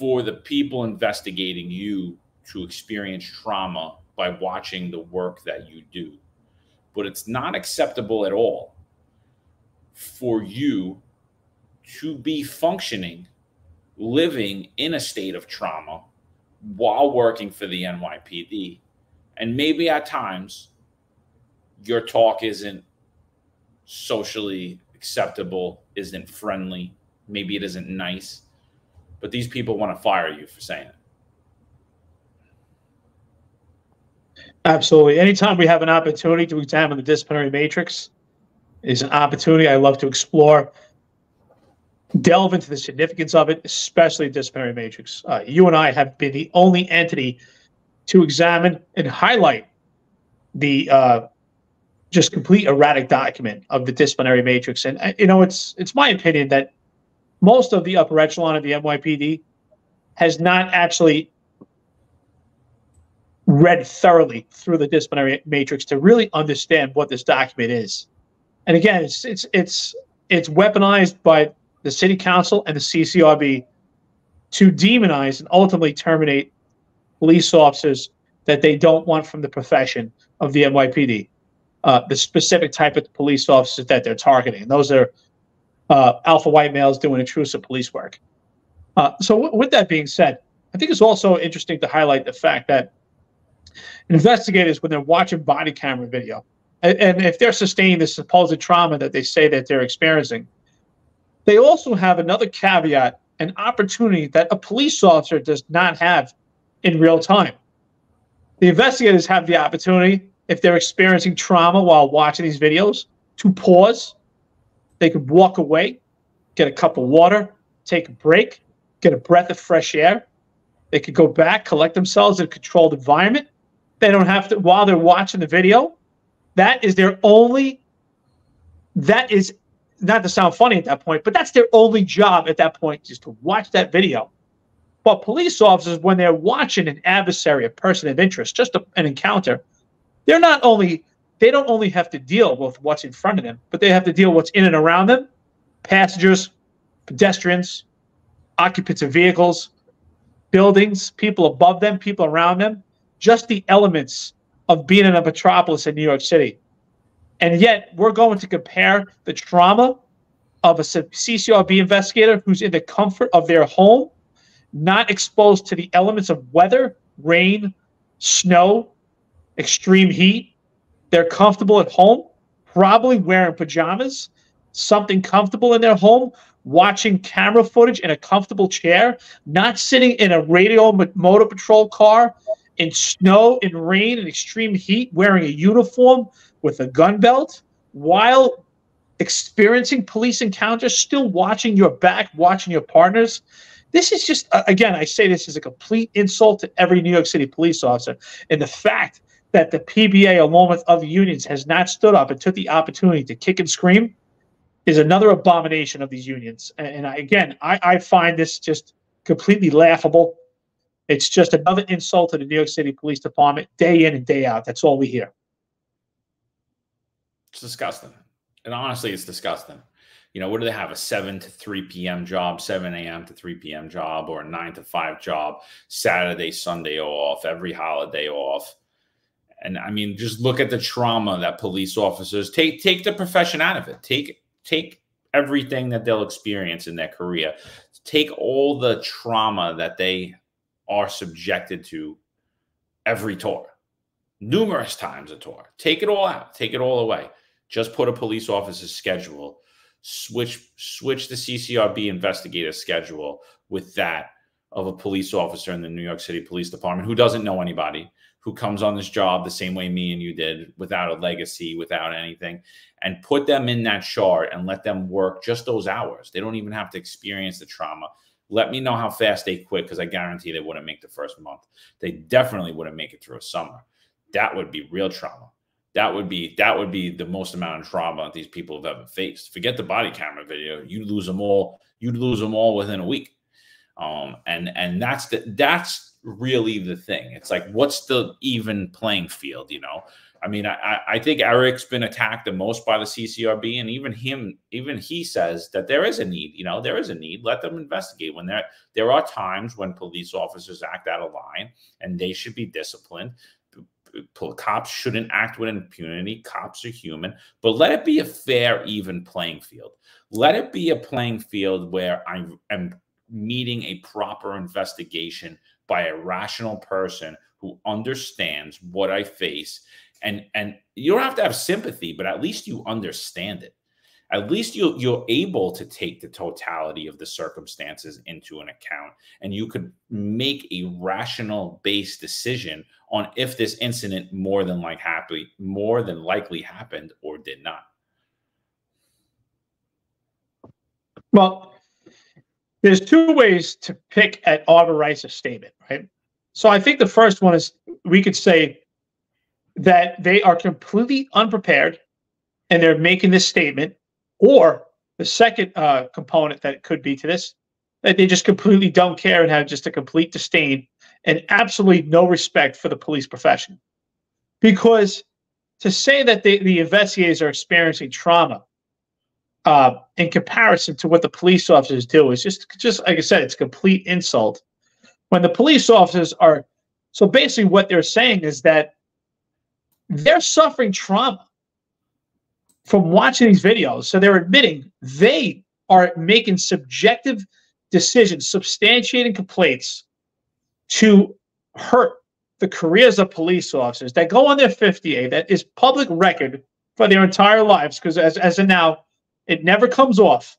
for the people investigating you to experience trauma by watching the work that you do. But it's not acceptable at all for you to be functioning, living in a state of trauma while working for the NYPD. And maybe at times your talk isn't socially acceptable, isn't friendly, maybe it isn't nice, but these people want to fire you for saying it. Absolutely. Anytime we have an opportunity to examine the disciplinary matrix is an opportunity I love to explore, delve into the significance of it, especially the disciplinary matrix. You and I have been the only entity to examine and highlight the just complete erratic document of the disciplinary matrix. And, you know, it's my opinion that most of the upper echelon of the NYPD has not actually read thoroughly through the disciplinary matrix to really understand what this document is. And again, it's weaponized by the city council and the CCRB to demonize and ultimately terminate police officers that they don't want from the profession of the NYPD, the specific type of police officers that they're targeting. And those are alpha white males doing intrusive police work. So with that being said, I think it's also interesting to highlight the fact that investigators, when they're watching body camera video, and if they're sustaining the supposed trauma that they say that they're experiencing, they also have another caveat, an opportunity that a police officer does not have in real time. The investigators have the opportunity, if they're experiencing trauma while watching these videos, to pause. They could walk away, get a cup of water, take a break, get a breath of fresh air. They could go back, collect themselves in a controlled environment. They don't have to, while they're watching the video, that is their only, that is, not to sound funny at that point, but that's their only job at that point, just to watch that video. But police officers, when they're watching an adversary, a person of interest, just an encounter, they're not only, they don't only have to deal with what's in front of them, but they have to deal with what's in and around them, passengers, pedestrians, occupants of vehicles, buildings, people above them, people around them, just the elements of being in a metropolis in New York City. And yet we're going to compare the trauma of a CCRB investigator who's in the comfort of their home, not exposed to the elements of weather, rain, snow, extreme heat. They're comfortable at home, probably wearing pajamas, something comfortable in their home, watching camera footage in a comfortable chair, not sitting in a radio motor patrol car in snow and rain and extreme heat, wearing a uniform with a gun belt, while experiencing police encounters, still watching your back, watching your partners. This is just, again, I say this is a complete insult to every New York City police officer. And the fact that the PBA, along with other unions, has not stood up and took the opportunity to kick and scream is another abomination of these unions. And again, I find this just completely laughable. It's just another insult to the New York City Police Department, day in and day out. That's all we hear. It's disgusting. And honestly, it's disgusting. You know, what do they have? A 7 to 3 p.m. job, 7 a.m. to 3 p.m. job, or a 9 to 5 job, Saturday, Sunday off, every holiday off. And I mean, just look at the trauma that police officers take the profession out of it. Take everything that they'll experience in their career. Take all the trauma that they are subjected to every tour, numerous times a tour. Take it all out, take it all away. Just put a police officer's schedule, switch the CCRB investigator's schedule with that of a police officer in the New York City Police Department who doesn't know anybody, who comes on this job the same way me and you did, without a legacy, without anything, and put them in that chart and let them work just those hours. They don't even have to experience the trauma. Let me know how fast they quit, because I guarantee they wouldn't make the first month. They definitely wouldn't make it through a summer. That would be real trauma. That would be the most amount of trauma these people have ever faced. Forget the body camera video. You lose them all. You'd lose them all within a week. And that's really the thing. It's like, what's the even playing field, you know? I mean, I think Eric's been attacked the most by the CCRB, and even he says that there is a need, you know, there is a need. Let them investigate. When there are times when police officers act out of line and they should be disciplined. Cops shouldn't act with impunity. Cops are human, but let it be a fair, even playing field. Let it be a playing field where I am meeting a proper investigation by a rational person who understands what I face. And you don't have to have sympathy, but at least you understand it. At least you're able to take the totality of the circumstances into an account, and you could make a rational-based decision on if this incident more than likely happened or did not. Well, there's two ways to pick at Oliver Rice's statement, right? So I think the first one is we could say that they are completely unprepared and they're making this statement. Or the second component that it could be to this, that they just completely don't care and have just a complete disdain and absolutely no respect for the police profession. Because to say that the investigators are experiencing trauma in comparison to what the police officers do is just like I said, it's a complete insult. When the police officers are, so basically what they're saying is that they're suffering trauma from watching these videos. So they're admitting they are making subjective decisions, substantiating complaints to hurt the careers of police officers that go on their 50A, that is public record for their entire lives, because as of now, it never comes off.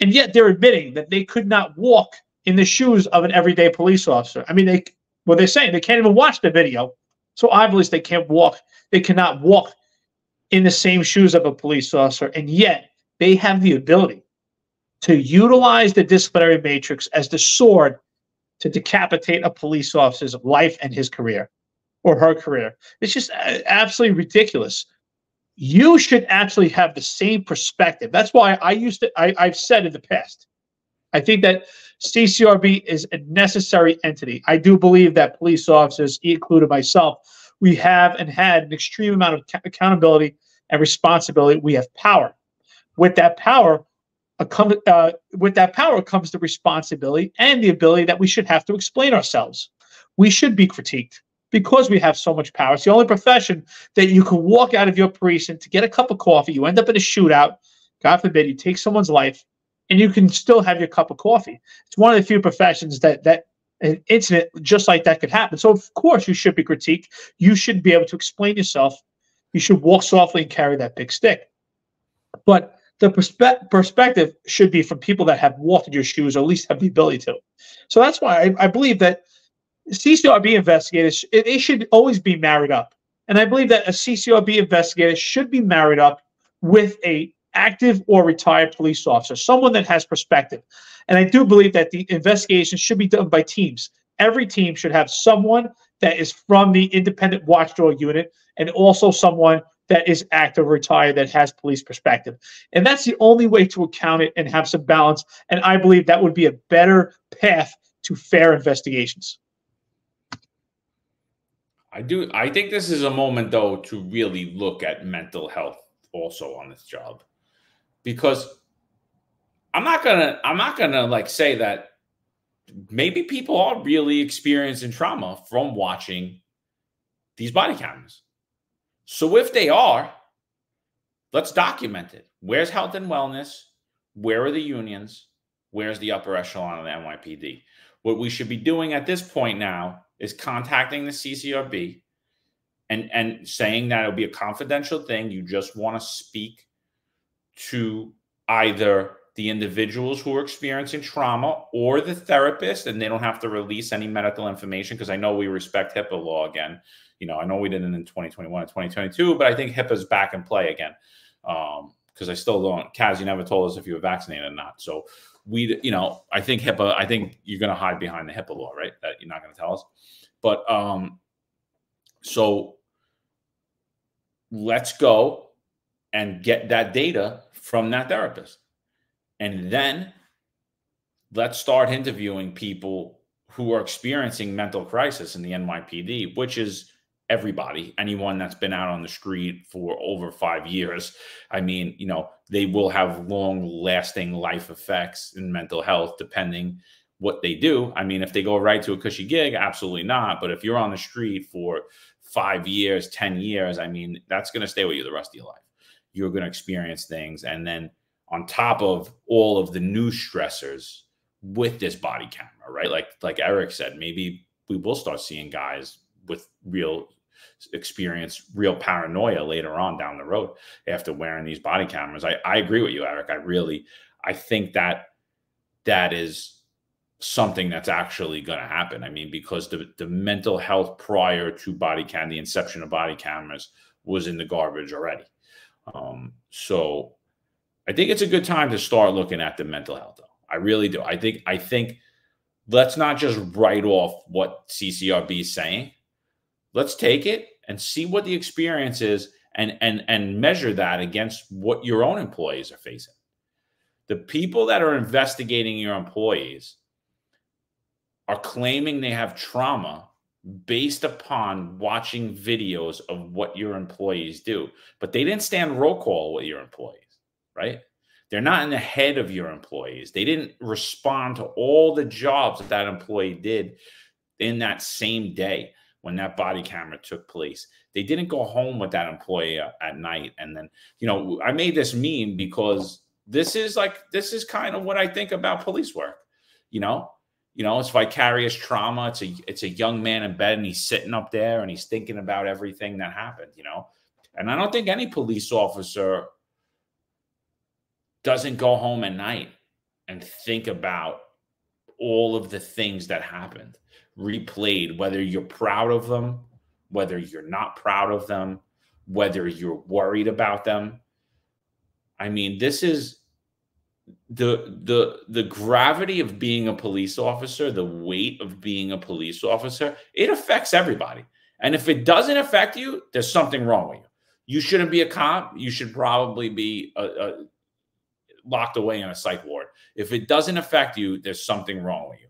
And yet they're admitting that they could not walk in the shoes of an everyday police officer. I mean, they're saying they can't even watch the video. So obviously they can't walk. They cannot walk in the same shoes of a police officer, and yet they have the ability to utilize the disciplinary matrix as the sword to decapitate a police officer's life and his career or her career. It's just absolutely ridiculous. You should actually have the same perspective. That's why I've said in the past, I think that CCRB is a necessary entity. I do believe that police officers, including myself, we have and had an extreme amount of accountability and responsibility. We have power. With that power, comes the responsibility and the ability that we should have to explain ourselves. We should be critiqued because we have so much power. It's the only profession that you can walk out of your precinct to get a cup of coffee. You end up in a shootout. God forbid, you take someone's life, and you can still have your cup of coffee. It's one of the few professions that an incident just like that could happen. So, of course, you should be critiqued. You should be able to explain yourself. You should walk softly and carry that big stick. But the perspective should be from people that have walked in your shoes, or at least have the ability to. So that's why I believe that CCRB investigators, they should always be married up. And I believe that a CCRB investigator should be married up with a active or retired police officer, someone that has perspective. And I do believe that the investigation should be done by teams. Every team should have someone that is from the independent watchdog unit, and also someone that is active or retired that has police perspective. And that's the only way to account it and have some balance. And I believe that would be a better path to fair investigations. I think this is a moment, though, to really look at mental health also on this job. Because I'm not gonna like say that maybe people are really experiencing trauma from watching these body cameras. So if they are, let's document it. Where's health and wellness? Where are the unions? Where's the upper echelon of the NYPD? What we should be doing at this point now is contacting the CCRB and saying that it'll be a confidential thing. You just want to speak to either the individuals who are experiencing trauma or the therapist, and they don't have to release any medical information, because I know we respect HIPAA law again. You know, I know we did it in 2021 and 2022, but I think HIPAA's back in play again, because I still don't, Kaz, you never told us if you were vaccinated or not. So we, you know, I think HIPAA, I think you're going to hide behind the HIPAA law, right? That you're not going to tell us. But so let's go and get that data from that therapist. And then let's start interviewing people who are experiencing mental crisis in the NYPD, which is everybody, anyone that's been out on the street for over 5 years. I mean, you know, they will have long lasting life effects in mental health, depending what they do. I mean, if they go right to a cushy gig, absolutely not. But if you're on the street for 5 years, 10 years, I mean, that's going to stay with you the rest of your life. You're going to experience things. And then on top of all of the new stressors with this body camera, right? Like Eric said, maybe we will start seeing guys with real experience, real paranoia later on down the road after wearing these body cameras. I agree with you, Eric. I think that is something that's actually going to happen. I mean, because the mental health prior to body cam, the inception of body cameras, was in the garbage already. So I think it's a good time to start looking at the mental health, though. I really do. I think let's not just write off what CCRB is saying. Let's take it and see what the experience is and measure that against what your own employees are facing. The people that are investigating your employees are claiming they have trauma based upon watching videos of what your employees do, but they didn't stand roll call with your employees, right? They're not in the head of your employees. They didn't respond to all the jobs that that employee did in that same day when that body camera took place. They didn't go home with that employee at night. And then, you know, I made this meme because this is kind of what I think about police work. You know, it's vicarious trauma. It's a young man in bed and he's sitting up there and he's thinking about everything that happened, you know, and I don't think any police officer doesn't go home at night and think about all of the things that happened, replayed, whether you're proud of them, whether you're not proud of them, whether you're worried about them. I mean, this is the gravity of being a police officer, the weight of being a police officer. It affects everybody. And if it doesn't affect you, there's something wrong with you. You shouldn't be a cop. You should probably be a locked away in a psych ward. If it doesn't affect you, there's something wrong with you.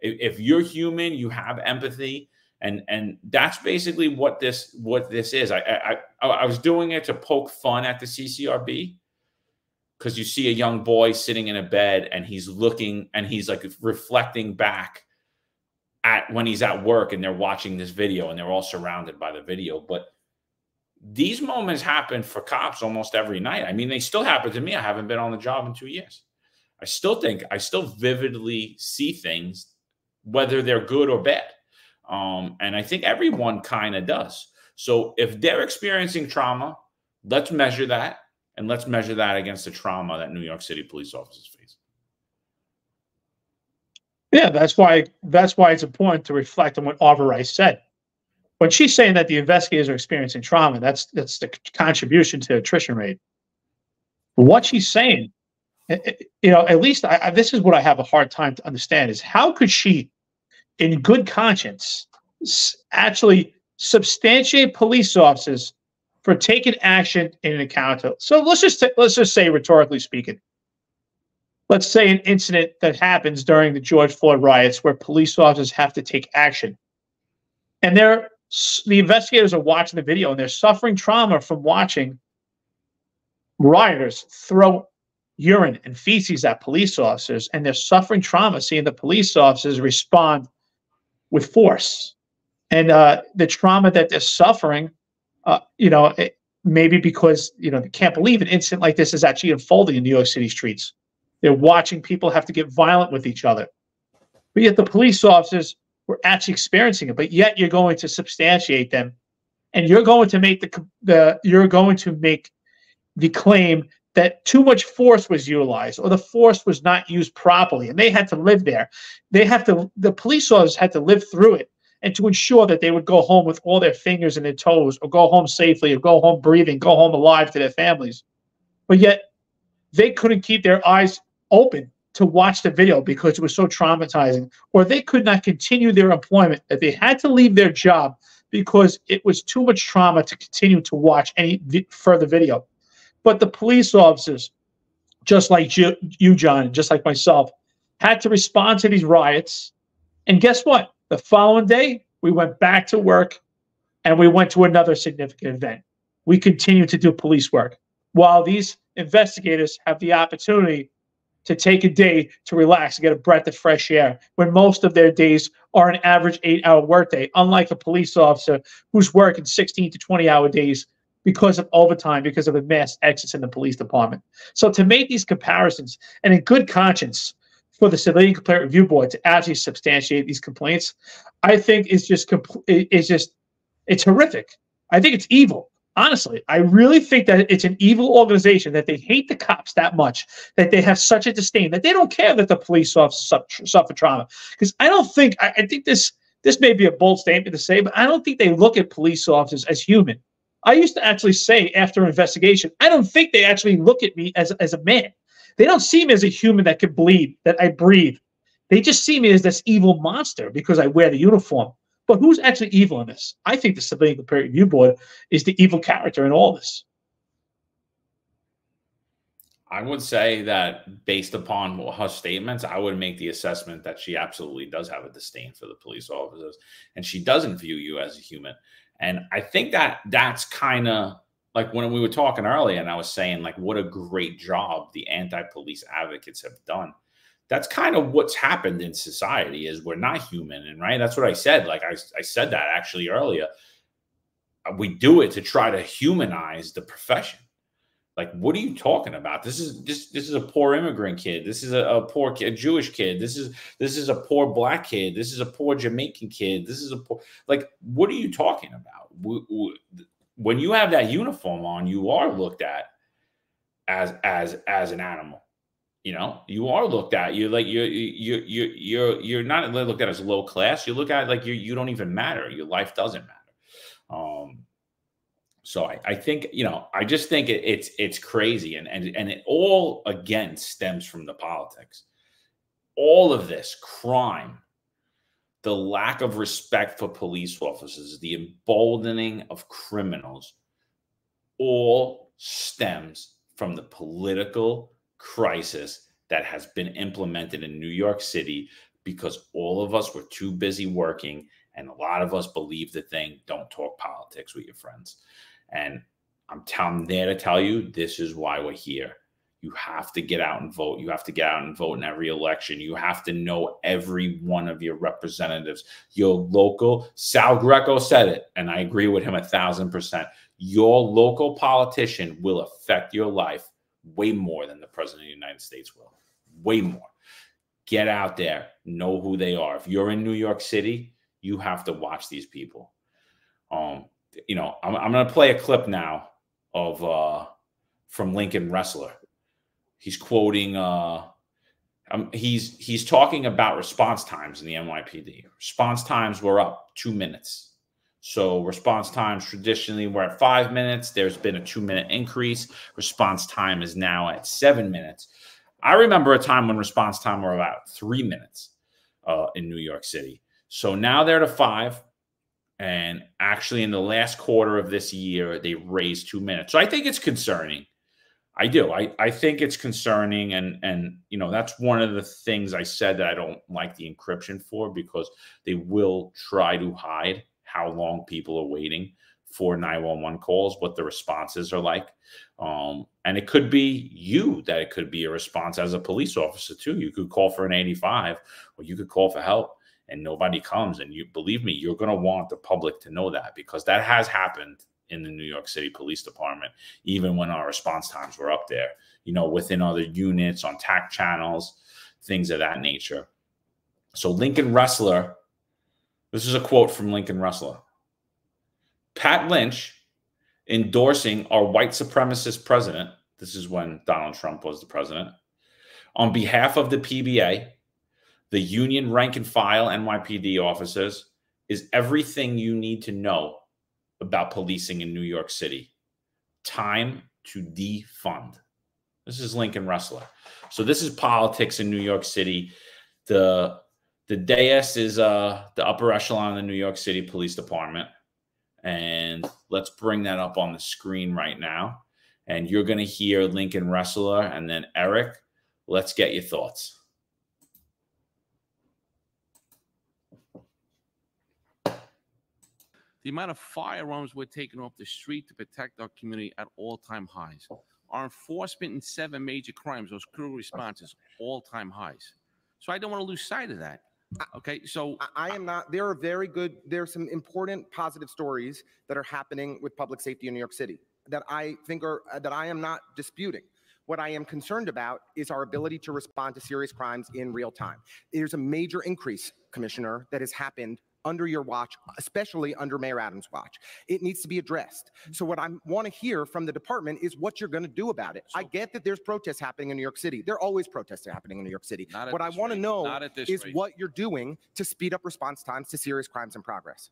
If you're human, you have empathy, and that's basically what this is. I was doing it to poke fun at the CCRB because you see a young boy sitting in a bed and he's looking and he's like reflecting back at when he's at work and they're watching this video and they're all surrounded by the video. But these moments happen for cops almost every night. I mean, they still happen to me. I haven't been on the job in 2 years. I still vividly see things, whether they're good or bad. And I think everyone kind of does. So if they're experiencing trauma, let's measure that. And let's measure that against the trauma that New York City police officers face. Yeah, that's why it's important to reflect on what Oliver Rice said. When she's saying that the investigators are experiencing trauma, that's the contribution to attrition rate. What she's saying, you know, at least this is what I have a hard time to understand, is how could she, in good conscience, actually substantiate police officers for taking action in an encounter? So let's just say, rhetorically speaking, let's say an incident that happens during the George Floyd riots where police officers have to take action, and the investigators are watching the video and they're suffering trauma from watching rioters throw urine and feces at police officers, and they're suffering trauma seeing the police officers respond with force. And the trauma that they're suffering, you know, maybe because, you know, they can't believe an incident like this is actually unfolding in New York City streets. They're watching people have to get violent with each other. But yet the police officers were actually experiencing it, but yet you're going to substantiate them, and you're going to make the claim that too much force was utilized or the force was not used properly, and they had to live there. The police officers had to live through it, and to ensure that they would go home with all their fingers and their toes, or go home safely, or go home breathing, go home alive to their families. But yet they couldn't keep their eyes open to watch the video because it was so traumatizing, or they could not continue their employment, that they had to leave their job because it was too much trauma to continue to watch any further video. But the police officers, just like you, John, just like myself, had to respond to these riots And guess what? The following day, we went back to work and we went to another significant event. We continue to do police work while these investigators have the opportunity to take a day to relax and get a breath of fresh air when most of their days are an average 8-hour workday, unlike a police officer who's working 16 to 20-hour days because of overtime, because of the mass exits in the police department. So to make these comparisons, and in good conscience for the Civilian Complaint Review Board to actually substantiate these complaints, I think it's horrific. I think it's evil. Honestly, I really think that it's an evil organization, that they hate the cops that much, that they have such a disdain, that they don't care that the police officers suffer trauma. Because I don't think, I think this may be a bold statement to say, but I don't think they look at police officers as human. I used to actually say after an investigation, I don't think they actually look at me as a man. They don't see me as a human that can bleed, that I breathe. They just see me as this evil monster because I wear the uniform. But who's actually evil in this? I think the Civilian Complaint Review Board is the evil character in all this. I would say that based upon her statements, I would make the assessment that she absolutely does have a disdain for the police officers, and she doesn't view you as a human. And I think that that's kind of like when we were talking earlier and I was saying, like, what a great job the anti-police advocates have done. That's kind of what's happened in society, is we're not human. And right, that's what I said. Like I said that actually earlier. We do it to try to humanize the profession. Like, what are you talking about? This is a poor immigrant kid. This is a poor kid, a Jewish kid. This is a poor black kid. This is a poor Jamaican kid. This is a poor, like, what are you talking about? When you have that uniform on, you are looked at as an animal. You know, you are looked at. You're not looked at as low class. You look at it like you don't even matter. Your life doesn't matter. So I think, you know, I just think it's crazy, and it all again stems from the politics. All of this crime, the lack of respect for police officers, the emboldening of criminals, all stems from the political crisis that has been implemented in New York City because all of us were too busy working, and a lot of us believe the thing, don't talk politics with your friends. And I'm there to tell you, this is why we're here. You have to get out and vote. You have to get out and vote in every election. You have to know every one of your representatives, your local. Sal Greco said it, and I agree with him 1,000%. Your local politician will affect your life way more than the president of the United States will. Way more. Get out there. Know who they are. If you're in New York City, you have to watch these people. You know, I'm going to play a clip now of from Lincoln Restler. He's quoting. He's talking about response times in the NYPD. Response times were up 2 minutes. So response times traditionally were at 5 minutes. There's been a 2-minute increase. Response time is now at 7 minutes. I remember a time when response time were about 3 minutes in New York City. So now they're to 5. And actually in the last quarter of this year, they raised 2 minutes. So I think it's concerning. I do. I think it's concerning. And, you know, that's one of the things I said that I don't like the encryption for, because they will try to hide how long people are waiting for 911 calls, what the responses are like. And it could be you that it could be a response as a police officer too. You could call for an 85 or you could call for help and nobody comes. And you, believe me, you're going to want the public to know that, because that has happened in the New York City Police Department, even when our response times were up there, you know, within other units, on TAC channels, things of that nature. So Lincoln Restler, this is a quote from Lincoln Restler. Pat Lynch endorsing our white supremacist president, this is when Donald Trump was the president, on behalf of the PBA, the union rank and file NYPD officers, is everything you need to know about policing in New York City. Time to defund. This is Lincoln Restler. So this is politics in New York City. The dais is the upper echelon of the New York City Police Department. And let's bring that up on the screen right now. And you're going to hear Lincoln Restler and then Eric. Let's get your thoughts. The amount of firearms we're taking off the street to protect our community at all-time highs. Our enforcement in 7 major crimes, those critical responses, all-time highs. So I don't want to lose sight of that. Okay, so I am not. There are very good. There are some important positive stories that are happening with public safety in New York City that I think are that I am not disputing. What I am concerned about is our ability to respond to serious crimes in real time. There's a major increase, Commissioner, that has happened under your watch, especially under Mayor Adams' watch. It needs to be addressed. So what I want to hear from the department is what you're going to do about it. So, I get that there's protests happening in New York City. There are always protests happening in New York City. What I want to know is what you're doing to speed up response times to serious crimes in progress.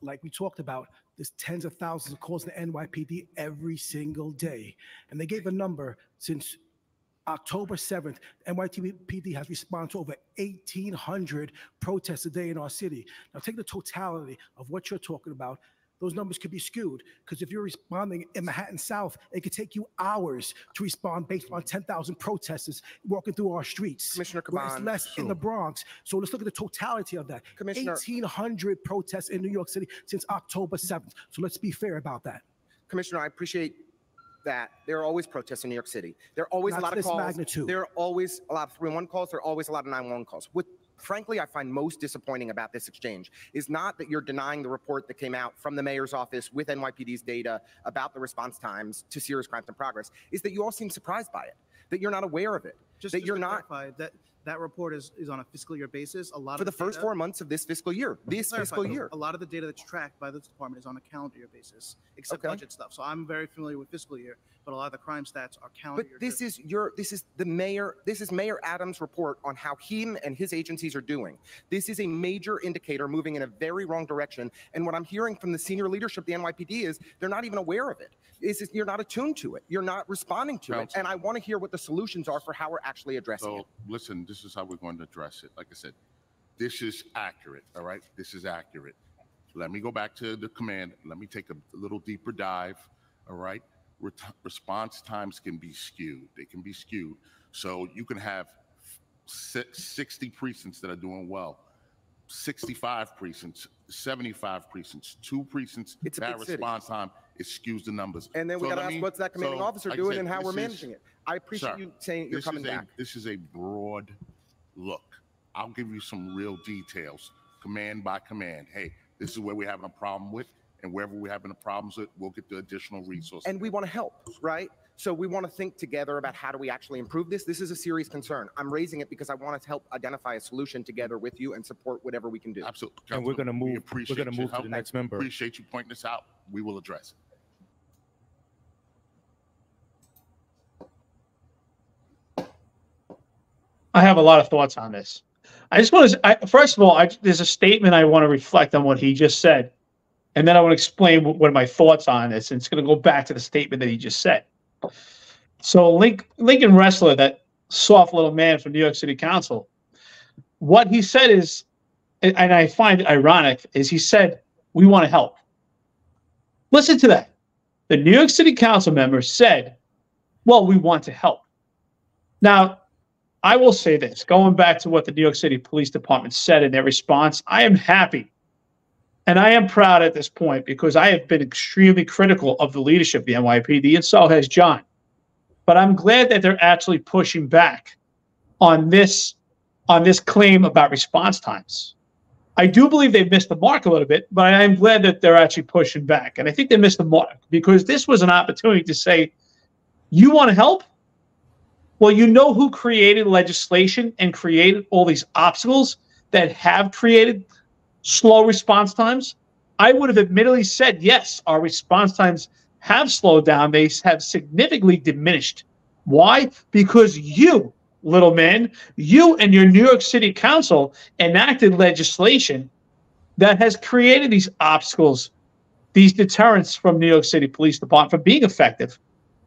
Like we talked about, there's tens of thousands of calls to NYPD every single day. And they gave a number since October 7th, NYPD has responded to over 1,800 protests a day in our city. Now take the totality of what you're talking about. Those numbers could be skewed because if you're responding in Manhattan South, it could take you hours to respond based on 10,000 protesters walking through our streets. Commissioner Caban, it's less in the Bronx. So let's look at the totality of that. 1,800 protests in New York City since October 7th. So let's be fair about that. Commissioner, I appreciate that there are always protests in New York City. There are always a lot of calls. There are always a lot of 311 calls. There are always a lot of 911 calls. What, frankly, I find most disappointing about this exchange is not that you're denying the report that came out from the mayor's office with NYPD's data about the response times to serious crimes in progress, is that you all seem surprised by it, that you're not aware of it, that you're not... That report is on a fiscal year basis. A lot for of the first data, 4 months of this fiscal year. A lot of the data that's tracked by the department is on a calendar year basis, except budget stuff. So I'm very familiar with fiscal year, but a lot of the crime stats are calendar year. But this is your, this is Mayor Adams' report on how he and his agencies are doing. This is a major indicator moving in a very wrong direction. And what I'm hearing from the senior leadership, the NYPD, is they're not even aware of it. You're not attuned to it. You're not responding to it. And I want to hear what the solutions are for how we're actually addressing it. So listen. This is how we're going to address it. Like I said, this is accurate, all right? This is accurate. Let me go back to the command. Let me take a little deeper dive, all right? Response times can be skewed. They can be skewed. So you can have 60 precincts that are doing well, 65 precincts, 75 precincts, 2 precincts. It's a big city. That response time, it skews the numbers. And then we got to ask what's that commanding officer doing and how we're managing it. I appreciate you saying you're coming back. This is a broad look. I'll give you some real details, command by command. Hey, this is where we're having a problem with, and wherever we're having a problem with, we'll get the additional resources. And we want to help, right? So we want to think together about how do we actually improve this. This is a serious concern. I'm raising it because I want to help identify a solution together with you and support whatever we can do. Absolutely. Councilman, and we're going to move to the next member. Appreciate you pointing this out. We will address it. I have a lot of thoughts on this. I just want to, first of all, there's a statement I want to reflect on what he just said, and then I want to explain what are my thoughts on this, and it's going to go back to the statement that he just said. So Lincoln Restler, that soft little man from New York City Council, what he said is, and I find it ironic, is he said, we want to help. Listen to that. The New York City Council member said, well, we want to help. Now, I will say this, going back to what the New York City Police Department said in their response, I am happy and I am proud at this point because I have been extremely critical of the leadership of the NYPD, and so has John. But I'm glad that they're actually pushing back on this claim about response times. I do believe they've missed the mark a little bit, but I am glad that they're actually pushing back. And I think they missed the mark because this was an opportunity to say, you want to help? Well, you know who created legislation and created all these obstacles that have created slow response times? I would have admittedly said, yes, our response times have slowed down. They have significantly diminished. Why? Because you, little man, you and your New York City Council enacted legislation that has created these obstacles, these deterrents from New York City Police Department from being effective.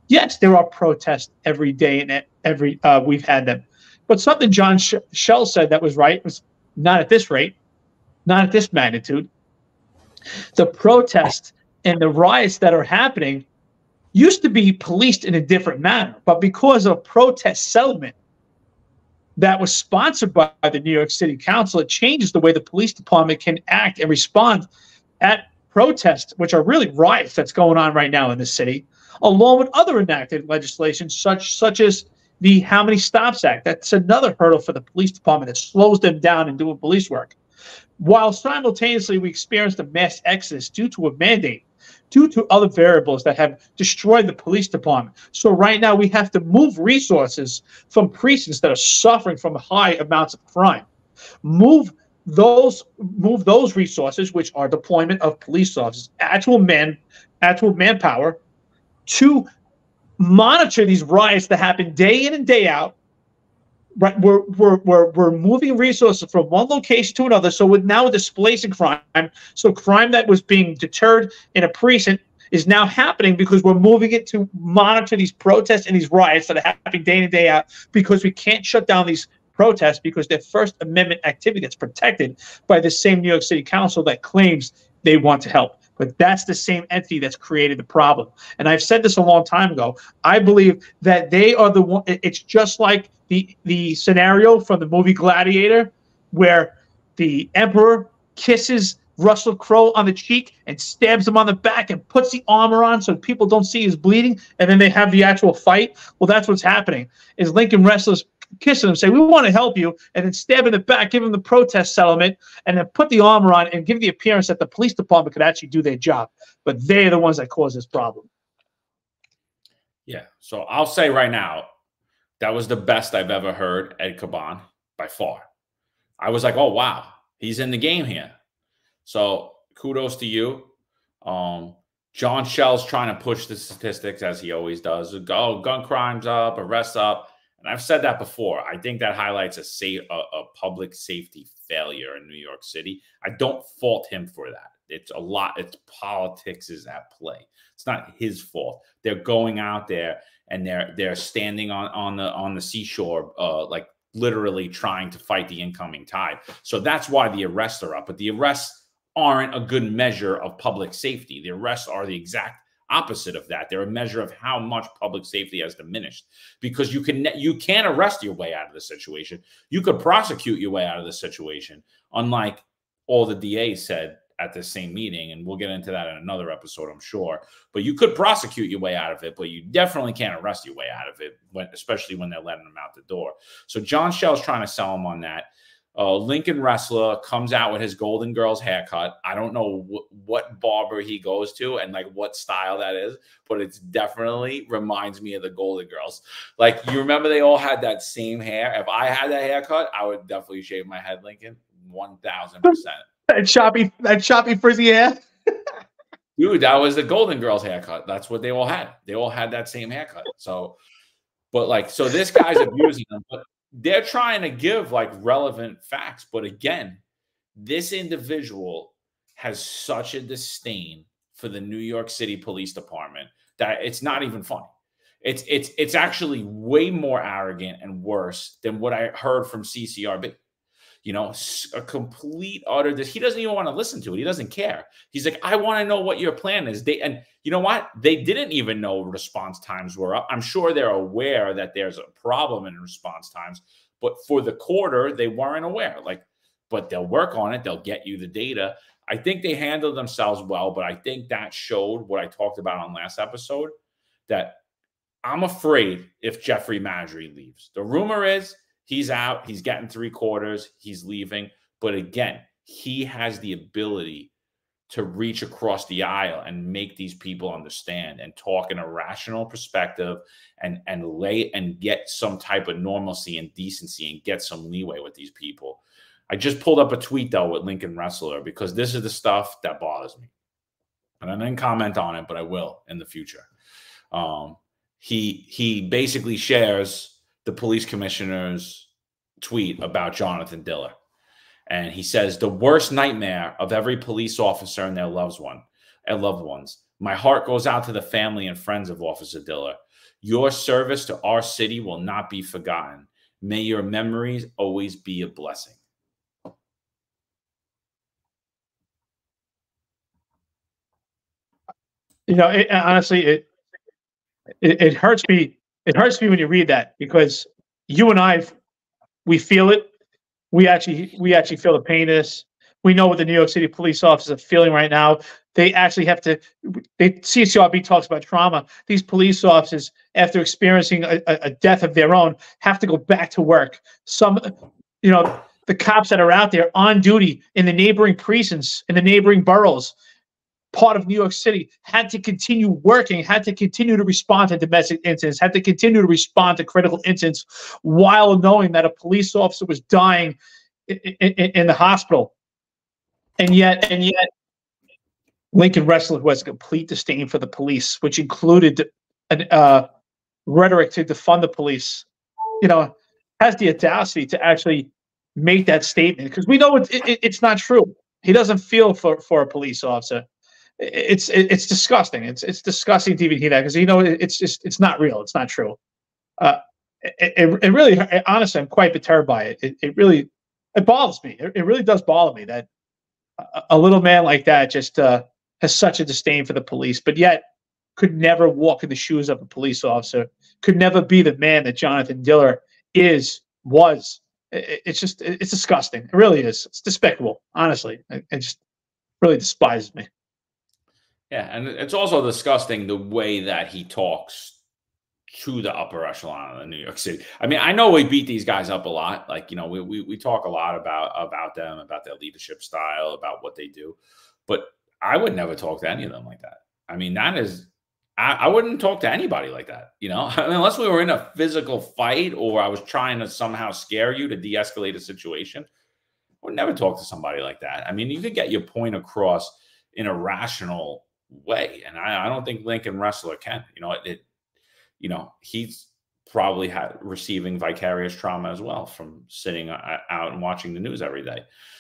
Yes, there are protests every day, and every we've had them. But something John Schell said that was right was not at this rate, not at this magnitude. The protests and the riots that are happening used to be policed in a different manner, but because of a protest settlement that was sponsored by the New York City Council, it changes the way the police department can act and respond at protests, which are really rife, that's going on right now in the city, along with other enacted legislation such as the How Many Stops Act. That's another hurdle for the police department that slows them down in doing police work. While simultaneously we experienced a mass exodus due to a mandate, due to other variables that have destroyed the police department. So right now we have to move resources from precincts that are suffering from high amounts of crime. Move those resources, which are deployment of police officers, actual manpower, to monitor these riots that happen day in and day out. Right, we're moving resources from one location to another. So with now we're displacing crime. So crime that was being deterred in a precinct is now happening because we're moving it to monitor these protests and these riots that are happening day in and day out, because we can't shut down these protests because they're First Amendment activity that's protected by the same New York City Council that claims they want to help. But that's the same entity that's created the problem. And I've said this a long time ago. I believe that they are the one. It's just like the scenario from the movie Gladiator, where the emperor kisses Russell Crowe on the cheek and stabs him on the back and puts the armor on so people don't see he's bleeding, and then they have the actual fight. Well, that's what's happening. Is Lincoln Restler's kissing him, say, we want to help you, and then stab in the back, give him the protest settlement, and then put the armor on and give the appearance that the police department could actually do their job. But they're the ones that cause this problem. Yeah, so I'll say right now, that was the best I've ever heard Ed Caban by far. I was like, oh, wow, he's in the game here. So kudos to you. John Shell's trying to push the statistics, as he always does. Oh, gun crimes up, arrests up. And I've said that before. I think that highlights a public safety failure in New York City. I don't fault him for that. It's a lot. It's politics is at play. It's not his fault. They're going out there and they're standing on the seashore, like literally trying to fight the incoming tide. So that's why the arrests are up. But the arrests aren't a good measure of public safety. The arrests are the exact opposite of that. They're a measure of how much public safety has diminished, because you can't arrest your way out of the situation. You could prosecute your way out of the situation, unlike all the DA said at this same meeting, and we'll get into that in another episode, I'm sure. But you could prosecute your way out of it, but you definitely can't arrest your way out of it, especially when they're letting them out the door. So John Shell's trying to sell him on that. Lincoln Restler comes out with his Golden Girls haircut. I don't know what barber he goes to and like what style that is, but it's definitely reminds me of the Golden Girls. Like, you remember they all had that same hair. If I had that haircut, I would definitely shave my head, Lincoln, 1,000%. That choppy frizzy hair. Dude, that was the Golden Girls haircut. That's what they all had. They all had that same haircut. So, but like, so this guy's abusing them. But they're trying to give like relevant facts. But again, this individual has such a disdain for the New York City Police Department that it's not even funny. It's actually way more arrogant and worse than what I heard from CCRB. You know, a complete utter. He doesn't even want to listen to it. He doesn't care. He's like, I want to know what your plan is. And you know what? They didn't even know response times were up. I'm sure they're aware that there's a problem in response times, but for the quarter, they weren't aware. Like, but they'll work on it. They'll get you the data. I think they handled themselves well, but I think that showed what I talked about on last episode, that I'm afraid if Jeffrey Madry leaves. The rumor is, he's out. He's getting 3/4. He's leaving. But again, he has the ability to reach across the aisle and make these people understand and talk in a rational perspective and get some type of normalcy and decency and get some leeway with these people. I just pulled up a tweet, though, with Lincoln Restler, because this is the stuff that bothers me. And I didn't comment on it, but I will in the future. He basically shares the police commissioner's tweet about Jonathan Diller. And he says, the worst nightmare of every police officer and their loved ones. My heart goes out to the family and friends of Officer Diller. Your service to our city will not be forgotten. May your memories always be a blessing. You know, honestly, it hurts me. It hurts me when you read that, because you and I, we feel it. We actually feel the pain of this. We know what the New York City police officers are feeling right now. They actually have to, CCRB talks about trauma. These police officers, after experiencing a death of their own, have to go back to work. Some, you know, the cops that are out there on duty in the neighboring precincts, in the neighboring boroughs, part of New York City, had to continue working, had to continue to respond to domestic incidents, had to continue to respond to critical incidents while knowing that a police officer was dying in the hospital. And yet, Lincoln Restler, who has a complete disdain for the police, which included an rhetoric to defund the police, you know, has the audacity to actually make that statement, because we know it's not true. He doesn't feel for a police officer. It's disgusting. It's disgusting to even hear that, because, you know, it's just, it's not real. It's not true. It really, honestly, I'm quite perturbed by it. It really bothers me. It really does bother me that a little man like that just has such a disdain for the police, but yet could never walk in the shoes of a police officer, could never be the man that Jonathan Diller is, was. It's just, it's disgusting. It really is. It's despicable, honestly. It just really despises me. Yeah, and it's also disgusting the way that he talks to the upper echelon of New York City. I mean, I know we beat these guys up a lot. Like, you know, we talk a lot about them, about their leadership style, about what they do. But I would never talk to any of them like that. I mean, that is, I wouldn't talk to anybody like that, you know, I mean, unless we were in a physical fight or I was trying to somehow scare you to de-escalate a situation. I would never talk to somebody like that. I mean, you could get your point across in a rational way. And I don't think Lincoln Restler can, you know, you know, he's probably receiving vicarious trauma as well from sitting out and watching the news every day.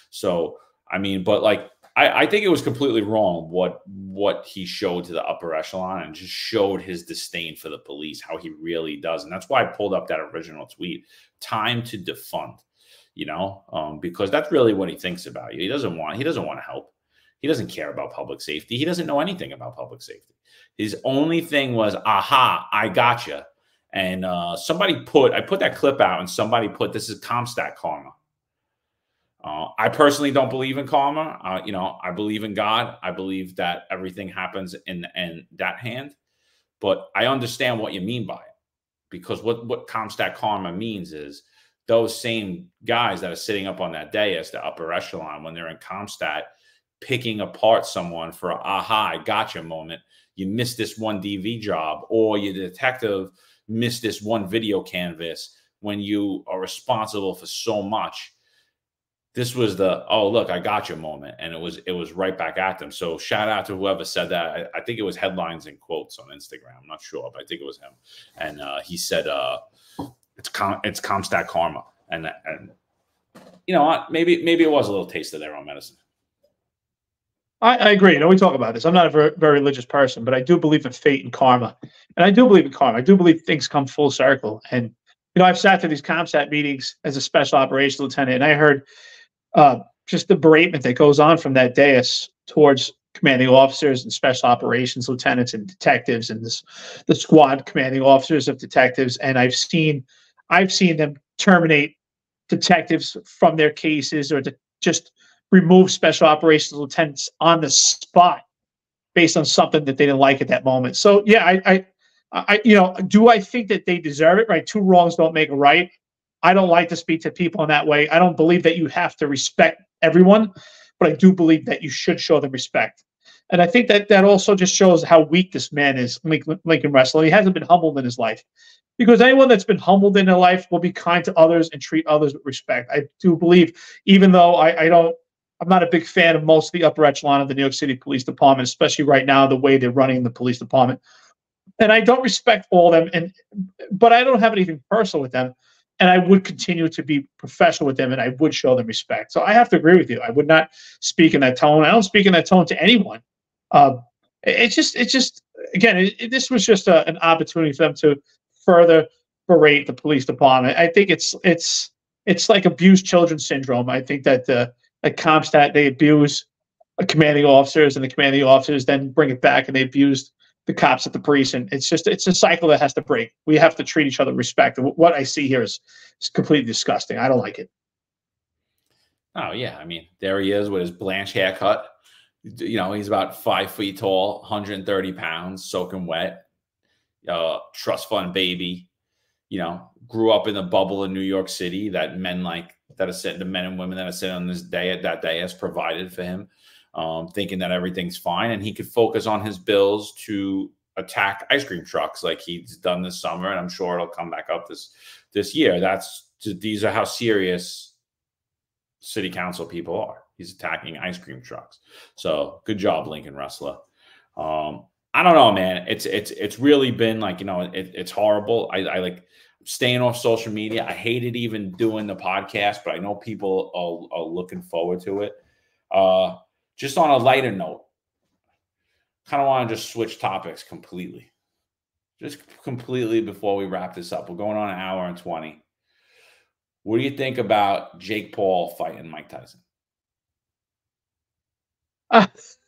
So, I mean, but like, I think it was completely wrong what he showed to the upper echelon, and just showed his disdain for the police, how he really does. And that's why I pulled up that original tweet, time to defund, you know, because that's really what he thinks about you. He doesn't want to help. He doesn't care about public safety. He doesn't know anything about public safety. His only thing was, aha, I gotcha. And somebody I put that clip out, and somebody put, this is Comstat karma. I personally don't believe in karma. You know, I believe in God. I believe that everything happens in that hand. But I understand what you mean by it, because what Comstat karma means is those same guys that are sitting up on that day as the upper echelon, when they're in Comstat, picking apart someone for a aha, I gotcha moment. You missed this one DV job, or your detective missed this one video canvas when you are responsible for so much. This was the, oh, look, I gotcha moment. And it was right back at them. So shout out to whoever said that. I think it was Headlines and Quotes on Instagram. I'm not sure, but I think it was him. And he said, it's Comstat karma. And you know what? Maybe it was a little taste of their own medicine. I agree. You know, we talk about this. I'm not a very religious person, but I do believe in fate and karma. And I do believe in karma. I do believe things come full circle. And, you know, I've sat through these Comstat meetings as a special operations lieutenant, and I heard just the beratement that goes on from that dais towards commanding officers and special operations lieutenants and detectives and the squad commanding officers of detectives. And I've seen them terminate detectives from their cases, or to just remove special operations lieutenants on the spot based on something that they didn't like at that moment. So yeah, I you know, do I think that they deserve it? Right, two wrongs don't make a right. I don't like to speak to people in that way. I don't believe that you have to respect everyone, but I do believe that you should show them respect. And I think that that also just shows how weak this man is, Lincoln Restler. He hasn't been humbled in his life, because anyone that's been humbled in their life will be kind to others and treat others with respect. I do believe, even though I'm not a big fan of most of the upper echelon of the New York City Police Department, especially right now, the way they're running the police department. And I don't respect all of them, but I don't have anything personal with them. And I would continue to be professional with them, and I would show them respect. So I have to agree with you. I would not speak in that tone. I don't speak in that tone to anyone. It's just again, this was just an opportunity for them to further berate the police department. I think it's like abused children syndrome. I think that at Comstat, they abuse commanding officers, and the commanding officers then bring it back and they abuse the cops at the precinct. It's a cycle that has to break. We have to treat each other with respect. And what I see here is completely disgusting. I don't like it. Oh, yeah. I mean, there he is with his Blanche haircut. You know, he's about 5 feet tall, 130 pounds, soaking wet, trust fund baby, you know, grew up in the bubble in New York City that men like that are sitting, the men and women that are sitting on this day, that day has provided for him, thinking that everything's fine. And he could focus on his bills to attack ice cream trucks like he's done this summer. And I'm sure it'll come back up this year. These are how serious city council people are. He's attacking ice cream trucks. So good job, Lincoln Restler. I don't know, man. It's really been like, you know, it's horrible. I like staying off social media. I hated even doing the podcast, but I know people are looking forward to it. Just on a lighter note, kind of want to just switch topics completely. Just completely before we wrap this up. We're going on an hour and 20. What do you think about Jake Paul fighting Mike Tyson? That's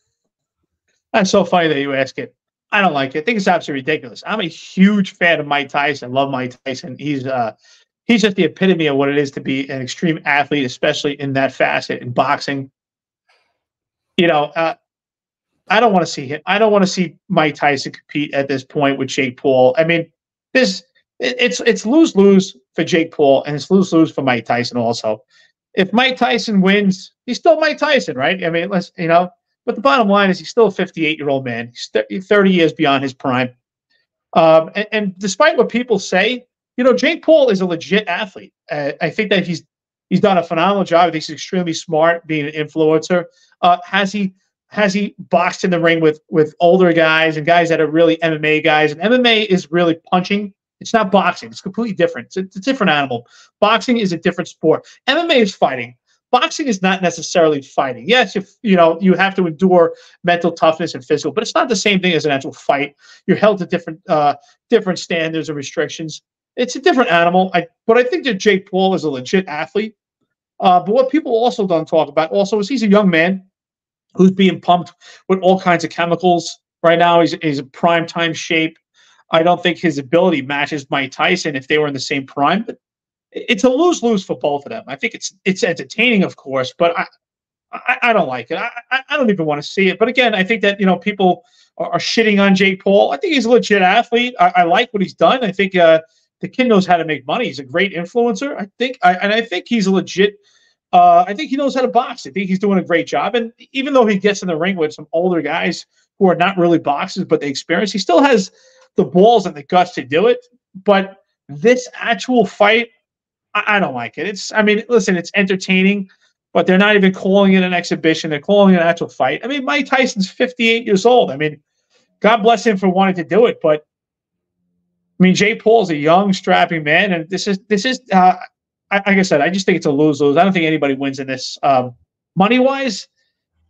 so funny that you ask it. I don't like it. I think it's absolutely ridiculous. I'm a huge fan of Mike Tyson. Love Mike Tyson. He's just the epitome of what it is to be an extreme athlete, especially in that facet in boxing. You know, I don't want to see him. I don't want to see Mike Tyson compete at this point with Jake Paul. I mean, it's lose-lose for Jake Paul and it's lose-lose for Mike Tyson also. If Mike Tyson wins, he's still Mike Tyson, right? I mean, let's, you know, but the bottom line is he's still a 58-year-old man. He's 30 years beyond his prime. And despite what people say, you know, Jake Paul is a legit athlete. I think that he's done a phenomenal job. I think he's extremely smart, being an influencer. Has he boxed in the ring with older guys and guys that are really MMA guys? And MMA is really punching. It's not boxing. It's completely different. It's a different animal. Boxing is a different sport. MMA is fighting. Boxing is not necessarily fighting. Yes, you know, you have to endure mental toughness and physical, but it's not the same thing as an actual fight. You're held to different standards and restrictions. It's a different animal. But I think that Jake Paul is a legit athlete. But what people also don't talk about also is he's a young man who's being pumped with all kinds of chemicals. Right now he's in prime time shape. I don't think his ability matches Mike Tyson if they were in the same prime. But it's a lose-lose for both of them. I think it's entertaining, of course, but I don't like it. I don't even want to see it. But again, I think that, you know, people are shitting on Jake Paul. I think he's a legit athlete. I like what he's done. I think the kid knows how to make money. He's a great influencer. I think he's a legit. I think he knows how to box. I think he's doing a great job. And even though he gets in the ring with some older guys who are not really boxers, but they experience, he still has the balls and the guts to do it. But this actual fight, I don't like it. I mean, listen, it's entertaining, but they're not even calling it an exhibition. They're calling it an actual fight. I mean, Mike Tyson's 58 years old. I mean, God bless him for wanting to do it. But I mean, Jake Paul's a young, strapping man. And like I said, I just think it's a lose-lose. I don't think anybody wins in this. Money-wise,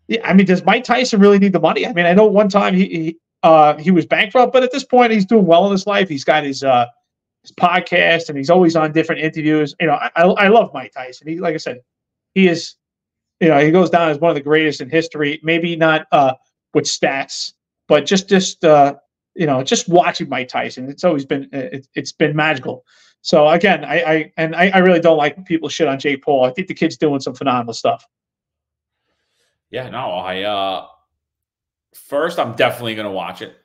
yeah, I mean, does Mike Tyson really need the money? I mean, I know one time he was bankrupt, but at this point, he's doing well in his life. He's got his podcast, and he's always on different interviews. You know, I love Mike Tyson. He, like I said, he is, you know, he goes down as one of the greatest in history. Maybe not with stats, but just you know, just watching Mike Tyson. It's always been it's been magical. So again, I really don't like people shit on Jake Paul. I think the kid's doing some phenomenal stuff. Yeah, no, first I'm definitely gonna watch it,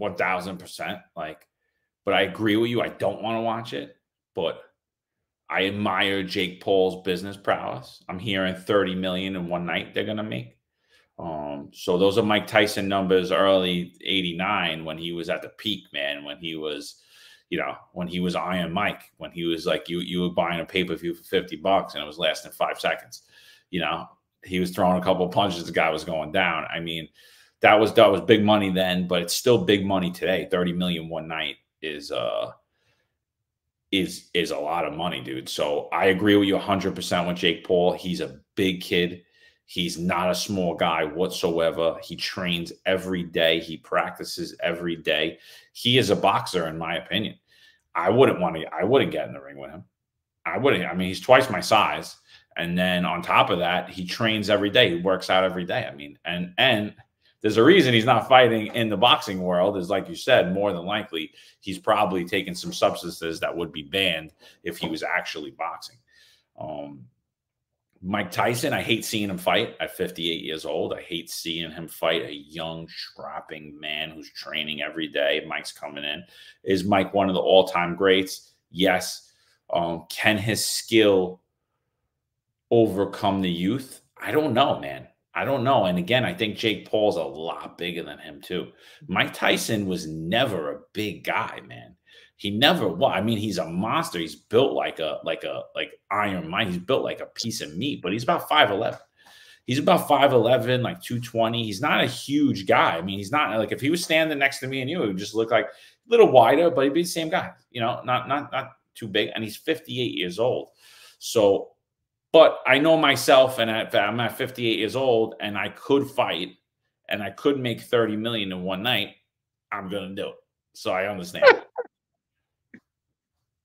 1000%. Like. But I agree with you. I don't want to watch it, but I admire Jake Paul's business prowess. I'm hearing $30 million in one night they're going to make. So those are Mike Tyson numbers early 89 when he was at the peak, man, when he was, you know, when he was Iron Mike, when he was like you were buying a pay-per-view for $50 and it was less than 5 seconds. You know, he was throwing a couple of punches. The guy was going down. I mean, that was big money then, but it's still big money today. $30 million one night is a lot of money, dude. So I agree with you 100% with Jake Paul. He's a big kid. He's not a small guy whatsoever. He trains every day. He practices every day. He is a boxer, in my opinion. I wouldn't get in the ring with him. I wouldn't. I mean, he's twice my size. And then on top of that, he trains every day. He works out every day. I mean, and there's a reason he's not fighting in the boxing world is, like you said, more than likely, he's probably taking some substances that would be banned if he was actually boxing. Mike Tyson, I hate seeing him fight at 58 years old. I hate seeing him fight a young, strapping man who's training every day. Mike's coming in. Is Mike one of the all-time greats? Yes. Can his skill overcome the youth? I don't know, man. I don't know. And again, I think Jake Paul's a lot bigger than him too. Mike Tyson was never a big guy, man. He never was. I mean, he's a monster. He's built like Iron Mike. He's built like a piece of meat, but he's about 5'11". He's about 5'11", like 220. He's not a huge guy. I mean, he's not like, if he was standing next to me and you, it would just look like a little wider, but he'd be the same guy, you know, not too big. And he's 58 years old. So, but I know myself, and I'm at 58 years old, and I could fight, and I could make 30 million in one night. I'm going to do it. So I understand.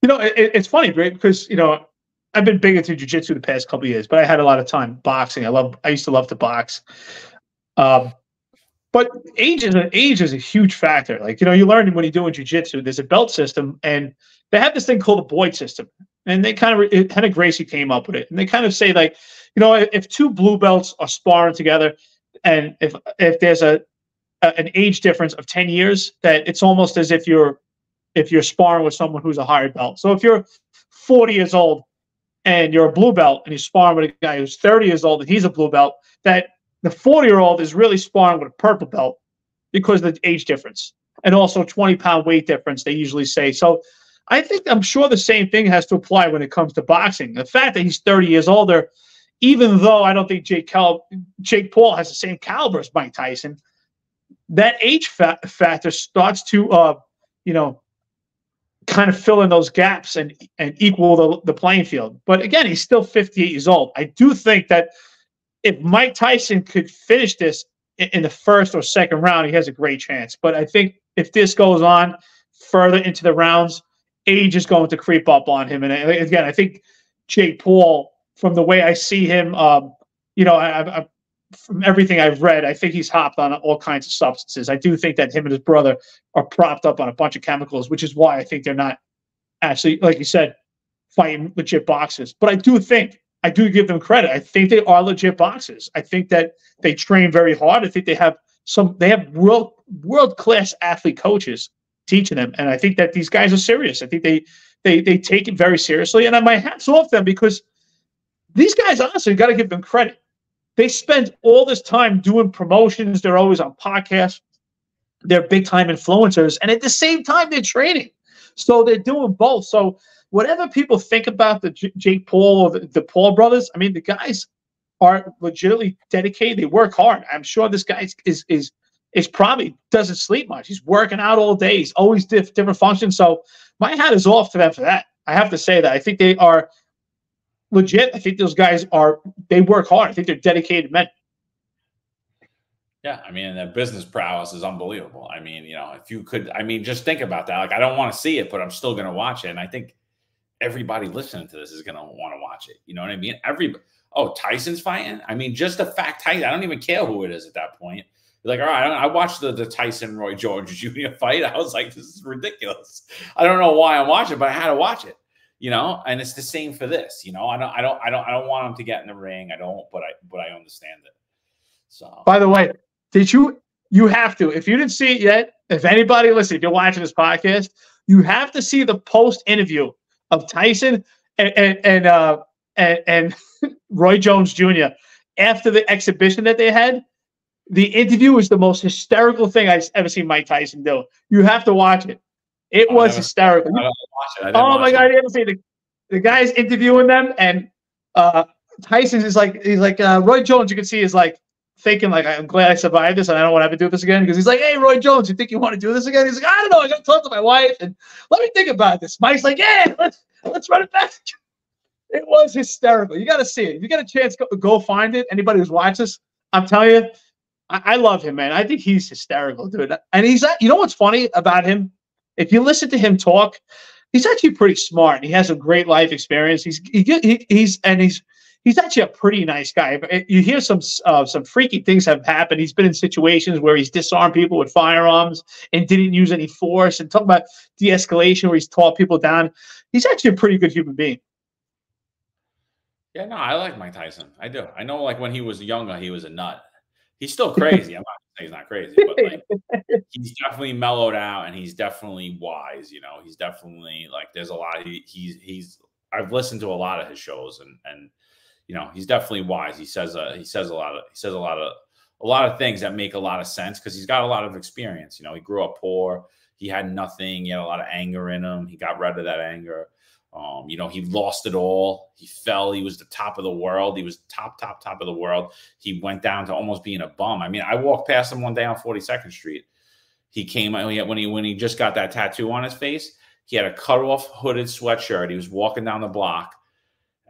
You know, it's funny, right? Because, you know, I've been big into jiu-jitsu the past couple of years, but I had a lot of time boxing. I used to love to box. But age is a huge factor. Like, you know, you learn when you're doing jiu-jitsu, there's a belt system, and they have this thing called the Boyd system. And they kind of, Henna Gracie came up with it. And they kind of say, like, you know, if two blue belts are sparring together, and if there's an age difference of 10 years, that it's almost as if you're sparring with someone who's a higher belt. So if you're 40 years old and you're a blue belt and you're sparring with a guy who's 30 years old and he's a blue belt, that the 40-year-old is really sparring with a purple belt because of the age difference. And also 20-pound weight difference, they usually say. So I think, I'm sure the same thing has to apply when it comes to boxing. The fact that he's 30 years older, even though I don't think Jake Paul has the same caliber as Mike Tyson, that age factor starts to, you know, kind of fill in those gaps and equal the playing field. But again, he's still 58 years old. I do think that if Mike Tyson could finish this in the first or second round, he has a great chance. But I think if this goes on further into the rounds, age is going to creep up on him. And again, I think Jake Paul, from the way I see him, you know, from everything I've read, I think he's hopped on all kinds of substances. I do think that him and his brother are propped up on a bunch of chemicals, which is why I think they're not actually, like you said, fighting legit boxers. But I do give them credit. I think they are legit boxers. I think that they train very hard. I think they have world-class athlete coaches teaching them. And I think that these guys are serious. I think they take it very seriously. And my hat's off them, because these guys, honestly, got to give them credit. They spend all this time doing promotions. They're always on podcasts. They're big-time influencers. And at the same time, they're training. So they're doing both. So whatever people think about the Jake Paul or the Paul brothers, I mean, the guys are legitimately dedicated. They work hard. I'm sure this guy is probably doesn't sleep much. He's working out all day. He's always different functions. So my hat is off to them for that. I have to say that. I think they are legit. I think those guys they work hard. I think they're dedicated men. Yeah, I mean, their business prowess is unbelievable. I mean, you know, if you could, I mean, just think about that. Like, I don't want to see it, but I'm still going to watch it. And I think everybody listening to this is going to want to watch it. You know what I mean? Everybody. Oh, Tyson's fighting? I mean, just the fact Tyson, I don't even care who it is at that point. Like, all right, I watched the Tyson Roy Jones Jr. fight. I was like, this is ridiculous. I don't know why I'm watching, but I had to watch it, you know. And it's the same for this, you know. I don't want him to get in the ring. I don't, but I understand it. So, by the way, did you have to? If you didn't see it yet, if anybody listen, if you're watching this podcast, you have to see the post interview of Tyson and Roy Jones Jr. after the exhibition that they had. The interview is the most hysterical thing I've ever seen Mike Tyson do. You have to watch it. It was hysterical. Oh my God! You ever see the guy's interviewing them, and Tyson is like, he's like, Roy Jones. You can see is like thinking, like, I'm glad I survived this, and I don't want to have to do this again. Because he's like, hey, Roy Jones, you think you want to do this again? He's like, I don't know. I got to talk to my wife, and let me think about this. Mike's like, yeah, let's run it back. It was hysterical. You got to see it. If you get a chance, go find it. Anybody who's watched this, I'm telling you. I love him, man. I think he's hysterical, dude. And he's, you know what's funny about him? If you listen to him talk, he's actually pretty smart. He has a great life experience. He's actually a pretty nice guy. You hear some freaky things have happened. He's been in situations where he's disarmed people with firearms and didn't use any force. And talk about de-escalation, where he's taught people down. He's actually a pretty good human being. Yeah, no, I like Mike Tyson. I do. I know, like, when he was younger, he was a nut. He's still crazy. I'm not saying he's not crazy, but, like, he's definitely mellowed out and he's definitely wise. You know, he's definitely, like, there's a lot. I've listened to a lot of his shows, and you know, he's definitely wise. He says a lot of things that make a lot of sense because he's got a lot of experience. You know, he grew up poor. He had nothing. He had a lot of anger in him. He got rid of that anger. You know, he lost it all. He fell. He was the top of the world. He was top of the world. He went down to almost being a bum. I mean, I walked past him one day on 42nd Street. He came when he just got that tattoo on his face. He had a cut-off hooded sweatshirt. He was walking down the block,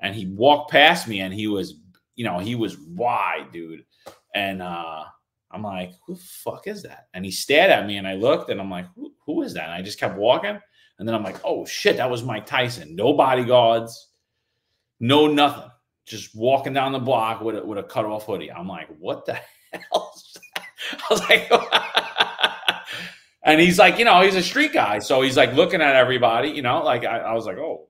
and he walked past me, and he was, you know, he was wide, dude. And I'm like, who the fuck is that? And he stared at me, and I looked, and I'm like, who is that? And I just kept walking. And then I'm like, oh, shit, that was Mike Tyson. No bodyguards, no nothing. Just walking down the block with a cut-off hoodie. I'm like, what the hell is that? I was like, and he's like, you know, he's a street guy. So he's like looking at everybody, you know, like I was like, oh,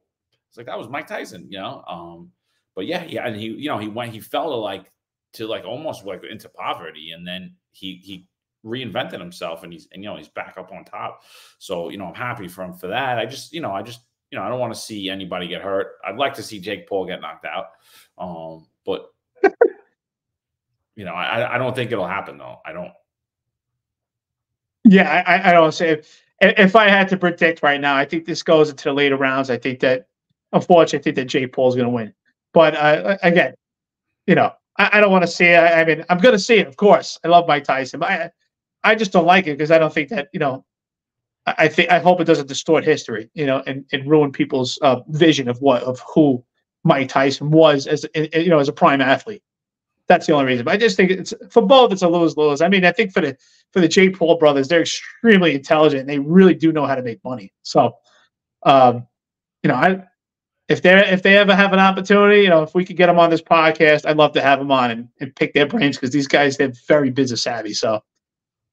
it's like that was Mike Tyson, you know. But yeah, and he, you know, he fell to almost like into poverty, and then he reinvented himself, and he's back up on top. So, you know, I'm happy for him for that. I don't want to see anybody get hurt. I'd like to see Jake Paul get knocked out. But you know, I don't think it'll happen though. I don't. Yeah. I don't say if I had to predict right now, I think this goes into the later rounds. I think that, unfortunately, Jake Paul is going to win, but again, you know, I don't want to see it. I mean, I'm going to see it. Of course, I love Mike Tyson, but I just don't like it because I don't think that, you know, I hope it doesn't distort history, you know, and ruin people's vision of who Mike Tyson was as, you know, as a prime athlete. That's the only reason. But I just think it's for both. It's a lose-lose. I mean, I think for the Jake Paul brothers, they're extremely intelligent and they really do know how to make money. So, you know, if they ever have an opportunity, you know, if we could get them on this podcast, I'd love to have them on and pick their brains because these guys, they're very business savvy. So,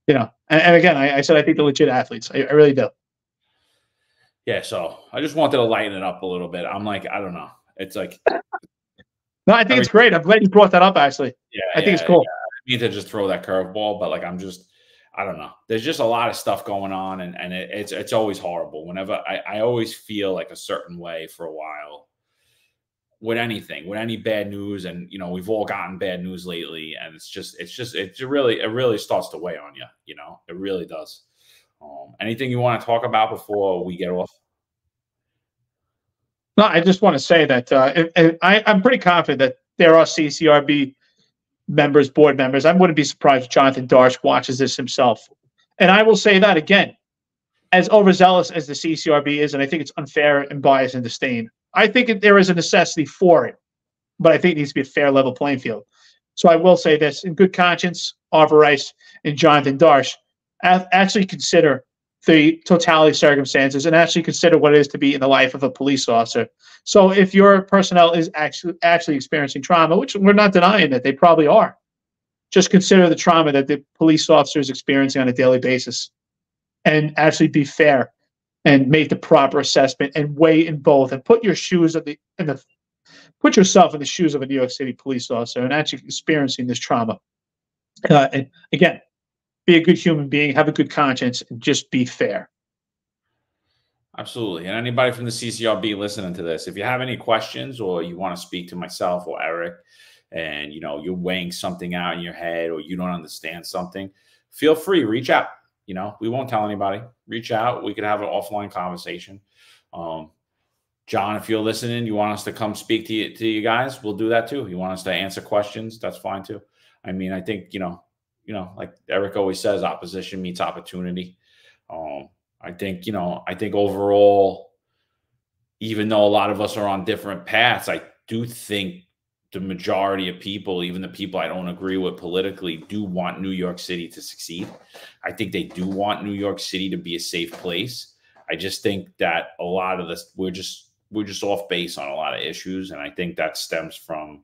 you know, and again, I said I think they're legit athletes. I really do. Yeah, so I just wanted to lighten it up a little bit. I'm like, I don't know. It's like no, I think it's great. I'm glad you brought that up, actually. Yeah, I think it's cool. Yeah. I need to just throw that curveball, but like I don't know. There's just a lot of stuff going on, and it's always horrible. Whenever I always feel like a certain way for a while with anything, with any bad news, and you know we've all gotten bad news lately, and it really starts to weigh on you. You know, it really does. Anything you want to talk about before we get off? No, I just want to say that I'm pretty confident that there are CCRB members, board members. I wouldn't be surprised if Jonathan Darsh watches this himself. And I will say that again, as overzealous as the CCRB is, and I think it's unfair and biased and disdain, I think there is a necessity for it, but I think it needs to be a fair level playing field. So I will say this, in good conscience, Oliver Rice and Jonathan Darsh actually consider the totality of circumstances and actually consider what it is to be in the life of a police officer. So if your personnel is actually experiencing trauma, which we're not denying that they probably are, just consider the trauma that the police officer is experiencing on a daily basis and actually be fair and make the proper assessment and weigh in both and put your shoes put yourself in the shoes of a New York City police officer and actually experiencing this trauma. And again, be a good human being, have a good conscience, and just be fair. Absolutely. And anybody from the CCRB listening to this, if you have any questions or you want to speak to myself or Eric and, you know, you're weighing something out in your head or you don't understand something, feel free, reach out. You know, we won't tell anybody. Reach out. We could have an offline conversation. John, if you're listening, you want us to come speak to you guys, we'll do that too. You want us to answer questions, that's fine too. I mean, I think, you know, like Eric always says, opposition meets opportunity. I think overall, even though a lot of us are on different paths, I do think the majority of people, even the people I don't agree with politically, do want New York City to succeed. I think they do want New York City to be a safe place. I just think that a lot of this, we're just off base on a lot of issues. And I think that stems from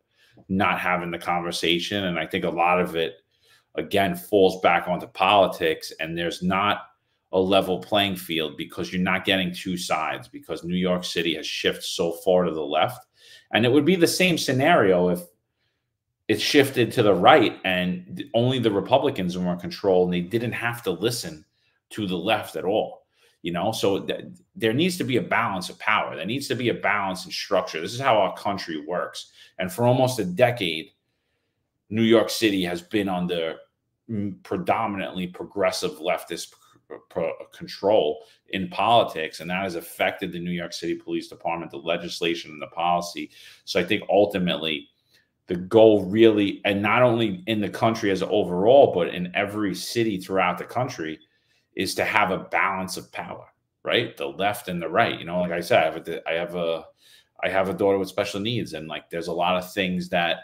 not having the conversation. And I think a lot of it, again, falls back onto politics, and there's not a level playing field because you're not getting two sides because New York City has shifted so far to the left And it would be the same scenario if it shifted to the right and only the Republicans were in control and they didn't have to listen to the left at all. You know, so there needs to be a balance of power. There needs to be a balance in structure. This is how our country works. And for almost a decade, New York City has been under predominantly progressive leftist control in politics, and that has affected the New York City Police Department, the legislation, and the policy. So I think ultimately the goal really, and not only in the country as overall, but in every city throughout the country, is to have a balance of power, right? The left and the right. You know, like I said, I have a daughter with special needs, and like there's a lot of things that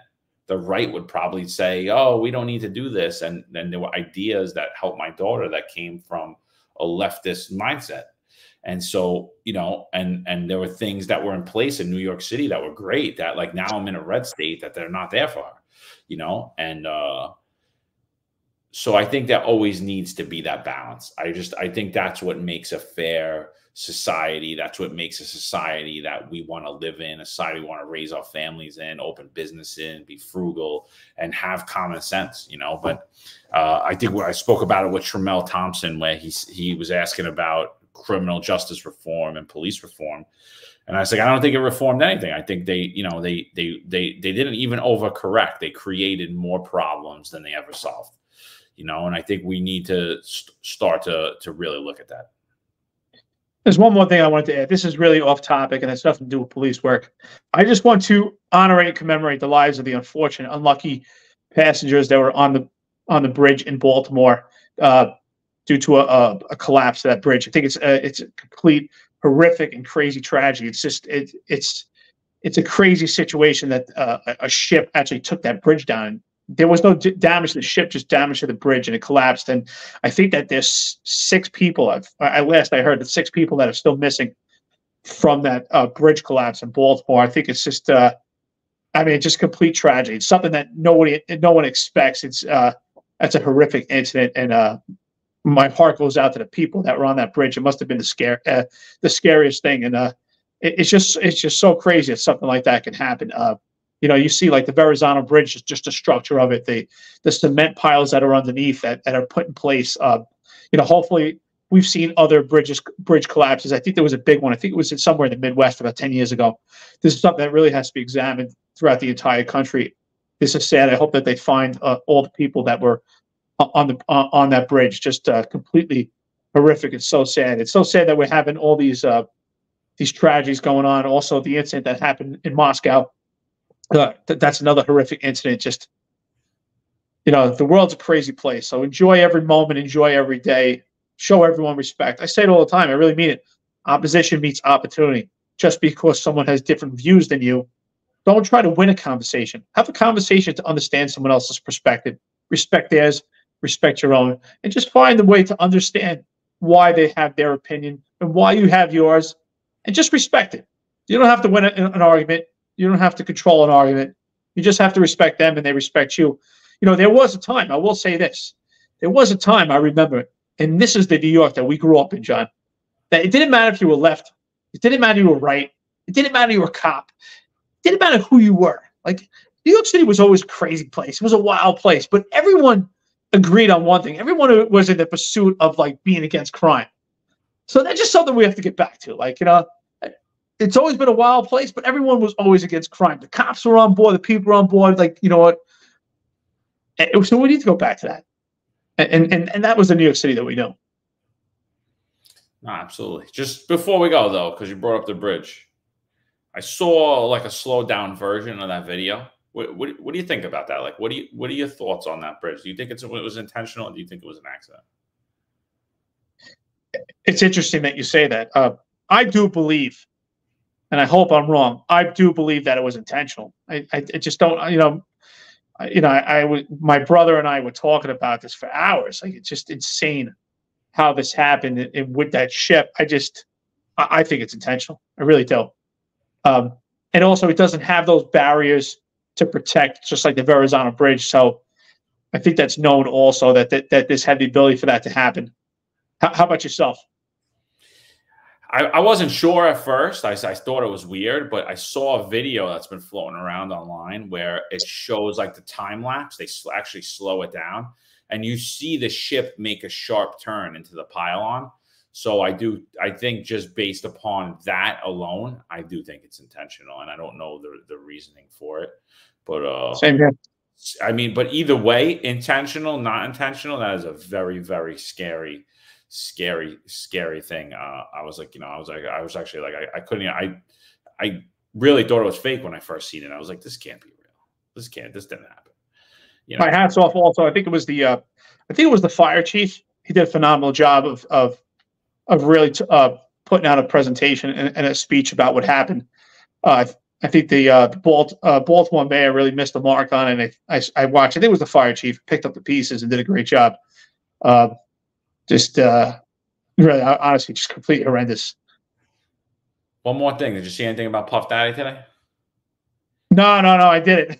the right would probably say, oh, we don't need to do this. And then there were ideas that helped my daughter that came from a leftist mindset. And so, you know, and there were things that were in place in New York City that were great, that like now I'm in a red state that they're not there for her, you know? And so I think that always needs to be that balance. I think that's what makes a fair society. That's what makes a society that we want to live in, a society we want to raise our families in, open business in, be frugal, and have common sense, you know. But I think what I spoke about it with Tramiel Thompson, where he was asking about criminal justice reform and police reform, and I was like, I don't think it reformed anything. I think they, you know, they didn't even overcorrect. They created more problems than they ever solved, you know. And I think we need to start to really look at that. There's one more thing I wanted to add. This is really off topic, and it's nothing to do with police work. I just want to honor and commemorate the lives of the unfortunate, unlucky passengers that were on the bridge in Baltimore due to a collapse of that bridge. I think it's a complete horrific and crazy tragedy. It's just it's a crazy situation that a ship actually took that bridge down. There was no damage to the ship, just damage to the bridge, and it collapsed. And I think that there's 6 people, I heard that 6 people that are still missing from that bridge collapse in Baltimore. I think it's just, I mean, it's just complete tragedy. It's something that no one expects. It's that's a horrific incident, and my heart goes out to the people that were on that bridge. It must have been the scariest thing. And it's just so crazy that something like that can happen. You know, you see like the Verrazano Bridge, just the structure of it, the cement piles that are underneath that are put in place. You know, hopefully we've seen other bridge collapses. I think there was a big one. I think it was somewhere in the Midwest about 10 years ago. This is something that really has to be examined throughout the entire country. This is sad. I hope that they find all the people that were on that bridge. Just completely horrific. It's so sad. It's so sad that we're having all these tragedies going on. Also, the incident that happened in Moscow. That's another horrific incident. Just, you know, the world's a crazy place. So enjoy every moment, enjoy every day, show everyone respect. I say it all the time. I really mean it. Opposition meets opportunity. Just because someone has different views than you, don't try to win a conversation. Have a conversation to understand someone else's perspective. Respect theirs, respect your own, and just find a way to understand why they have their opinion and why you have yours, and just respect it. You don't have to win an argument. You don't have to control an argument. You just have to respect them, and they respect you. You know, there was a time, I will say this, there was a time I remember, and this is the New York that we grew up in, John, that it didn't matter if you were left, it didn't matter if you were right, it didn't matter if you were a cop, it didn't matter who you were. Like, New York City was always a crazy place. It was a wild place, but everyone agreed on one thing. Everyone was in the pursuit of, like, being against crime. So that's just something we have to get back to. Like, you know, it's always been a wild place, but everyone was always against crime. The cops were on board. The people were on board. Like, you know what? So we need to go back to that. And that was the New York City that we know. No, absolutely. Just before we go, though, because you brought up the bridge, I saw like a slowed down version of that video. What do you think about that? Like, what are your thoughts on that bridge? Do you think it was intentional, or do you think it was an accident? It's interesting that you say that. I do believe, and I hope I'm wrong, I do believe that it was intentional. I just don't, you know, my brother and I were talking about this for hours. Like, it's just insane how this happened and with that ship. I think it's intentional. I really do. And also, it doesn't have those barriers to protect, just like the Verrazano Bridge. So I think that's known also, that this had the ability for that to happen. How about yourself? I wasn't sure at first. I thought it was weird, but I saw a video that's been floating around online where it shows like the time lapse. They actually slow it down, and you see the ship make a sharp turn into the pylon. So I think just based upon that alone, I do think it's intentional, and I don't know the reasoning for it. But same here. I mean, but either way, intentional, not intentional, that is a very, very scary, scary, scary thing. I was like, you know, I was actually like, I couldn't, I really thought it was fake when I first seen it. I was like, this can't be real. This didn't happen. You know? My hat's off. Also, I think it was the, fire chief. He did a phenomenal job of really putting out a presentation and a speech about what happened. I think the Baltimore mayor really missed the mark on it. I watched. I think it was the fire chief picked up the pieces and did a great job. Really, honestly, just completely horrendous. One more thing. Did you see anything about Puff Daddy today? No, I didn't.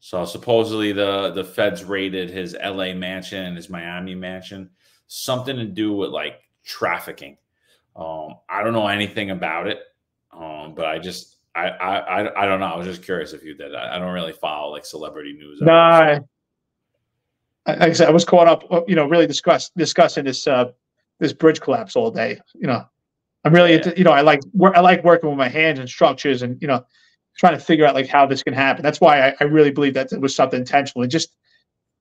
So supposedly the feds raided his L.A. mansion and his Miami mansion, something to do with like trafficking. I don't know anything about it. But I don't know. I was just curious if you did. I don't really follow like celebrity news. No, like I said, I was caught up, you know, really discussing this bridge collapse all day. You know, I'm really, yeah. You know, I like working with my hands and structures and, you know, trying to figure out like how this can happen. That's why I really believe that it was something intentional. It just,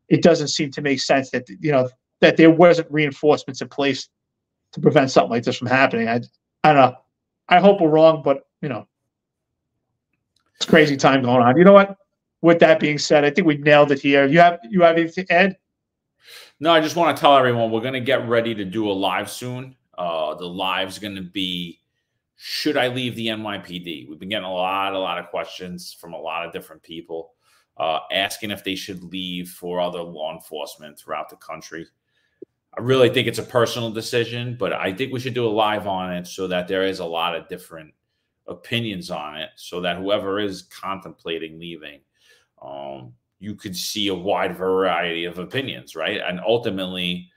it doesn't seem to make sense that, you know, that there wasn't reinforcements in place to prevent something like this from happening. I don't know. I hope we're wrong, but, you know, it's crazy time going on. You know what? With that being said, I think we nailed it here. You have anything, Ed? No, I just want to tell everyone we're going to get ready to do a live soon. The live's going to be, should I leave the NYPD? We've been getting a lot of questions from a lot of different people asking if they should leave for other law enforcement throughout the country. I really think it's a personal decision, but I think we should do a live on it so that there is a lot of different opinions on it so that whoever is contemplating leaving, you could see a wide variety of opinions, right? And ultimately,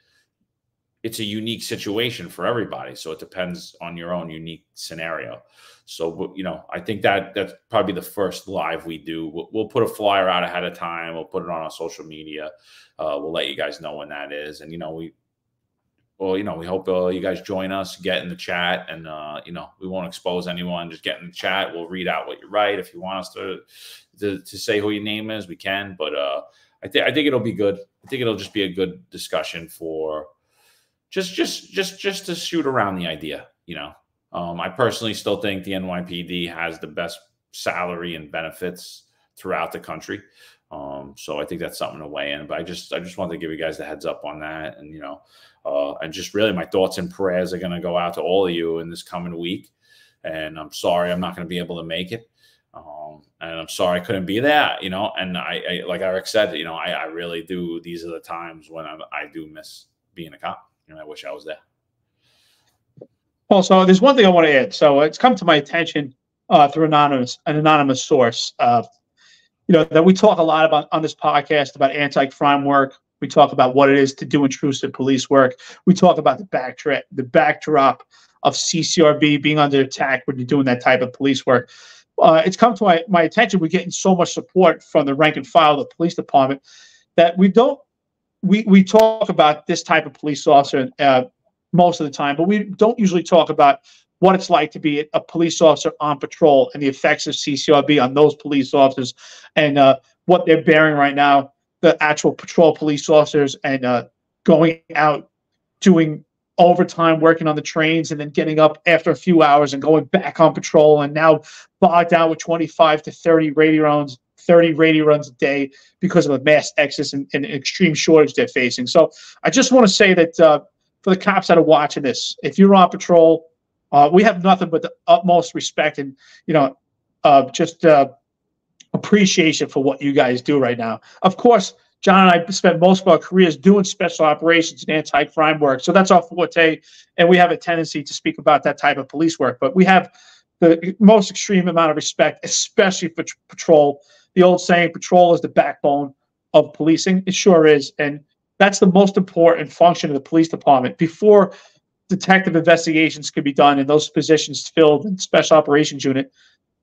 it's a unique situation for everybody. So it depends on your own unique scenario. So, you know, I think that's probably the first live we do. We'll put a flyer out ahead of time. We'll put it on our social media. We'll let you guys know when that is. And, you know, we hope you guys join us, get in the chat, and, you know, we won't expose anyone. Just get in the chat. We'll read out what you write. If you want us to say who your name is, we can. But I think it'll be good. I think it'll just be a good discussion for just to shoot around the idea, you know. I personally still think the NYPD has the best salary and benefits throughout the country. So I think that's something to weigh in, but I just wanted to give you guys the heads up on that. And, you know, and just really my thoughts and prayers are going to go out to all of you in this coming week. And I'm sorry, I'm not going to be able to make it. And I'm sorry I couldn't be there, you know, and I like Eric said, you know, I really do. These are the times when I do miss being a cop, and I wish I was there. Also, there's one thing I want to add. So it's come to my attention through an anonymous source, you know, that we talk a lot about on this podcast about anti-crime work. We talk about what it is to do intrusive police work. We talk about the backdrop of CCRB being under attack when you're doing that type of police work. It's come to my attention. We're getting so much support from the rank and file of the police department that we talk about this type of police officer most of the time, but we don't usually talk about what it's like to be a police officer on patrol and the effects of CCRB on those police officers and what they're bearing right now, the actual patrol police officers and going out, doing overtime, working on the trains, and then getting up after a few hours and going back on patrol and now bogged down with 25 to 30 radio runs a day because of a mass exodus and extreme shortage they're facing. So I just want to say that for the cops that are watching this, if you're on patrol, we have nothing but the utmost respect and, you know, appreciation for what you guys do right now. Of course, John and I spent most of our careers doing special operations and anti-crime work. So that's our forte, and we have a tendency to speak about that type of police work. But we have the most extreme amount of respect, especially for patrol. The old saying, patrol is the backbone of policing. It sure is. And that's the most important function of the police department. Before detective investigations could be done and those positions filled in special operations unit,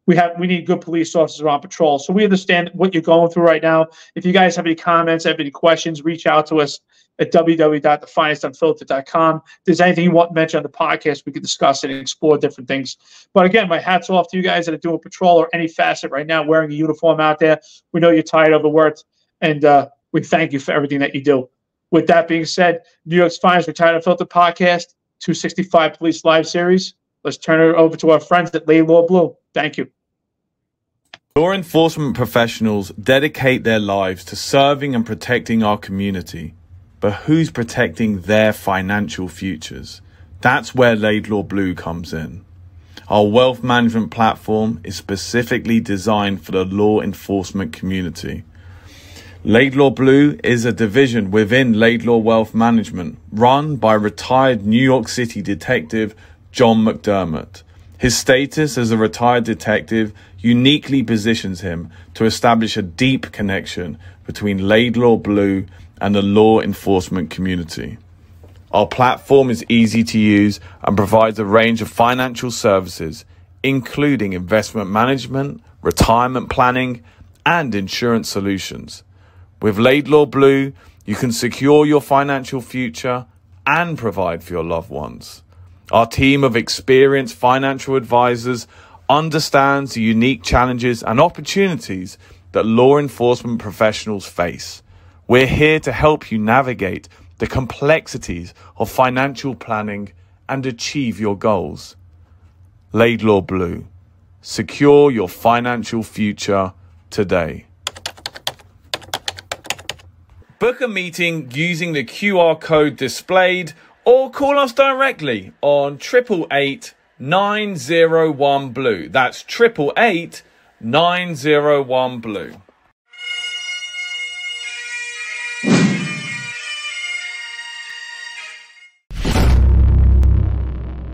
we need good police officers on patrol. So we understand what you're going through right now. If you guys have any comments, have any questions, reach out to us at www.thefinestunfiltered.com. If there's anything you want to mention on the podcast, we can discuss it and explore different things. But again, my hat's off to you guys that are doing patrol or any facet right now, wearing a uniform out there. We know you're tired, overworked, and we thank you for everything that you do. With that being said, New York's Finest Retired Unfiltered Podcast, 265 Police Live Series. Let's turn it over to our friends at Laidlaw Blue. Thank you. Law enforcement professionals dedicate their lives to serving and protecting our community, but who's protecting their financial futures? That's where Laidlaw Blue comes in. Our wealth management platform is specifically designed for the law enforcement community. Laidlaw Blue is a division within Laidlaw Wealth Management, run by retired New York City detective John McDermott. His status as a retired detective uniquely positions him to establish a deep connection between Laidlaw Blue and the law enforcement community. Our platform is easy to use and provides a range of financial services, including investment management, retirement planning, and insurance solutions. With Laidlaw Blue, you can secure your financial future and provide for your loved ones. Our team of experienced financial advisors understands the unique challenges and opportunities that law enforcement professionals face. We're here to help you navigate the complexities of financial planning and achieve your goals. Laidlaw Blue. Secure your financial future today. Book a meeting using the QR code displayed or call us directly on 888-901-BLUE. That's 888-901-BLUE.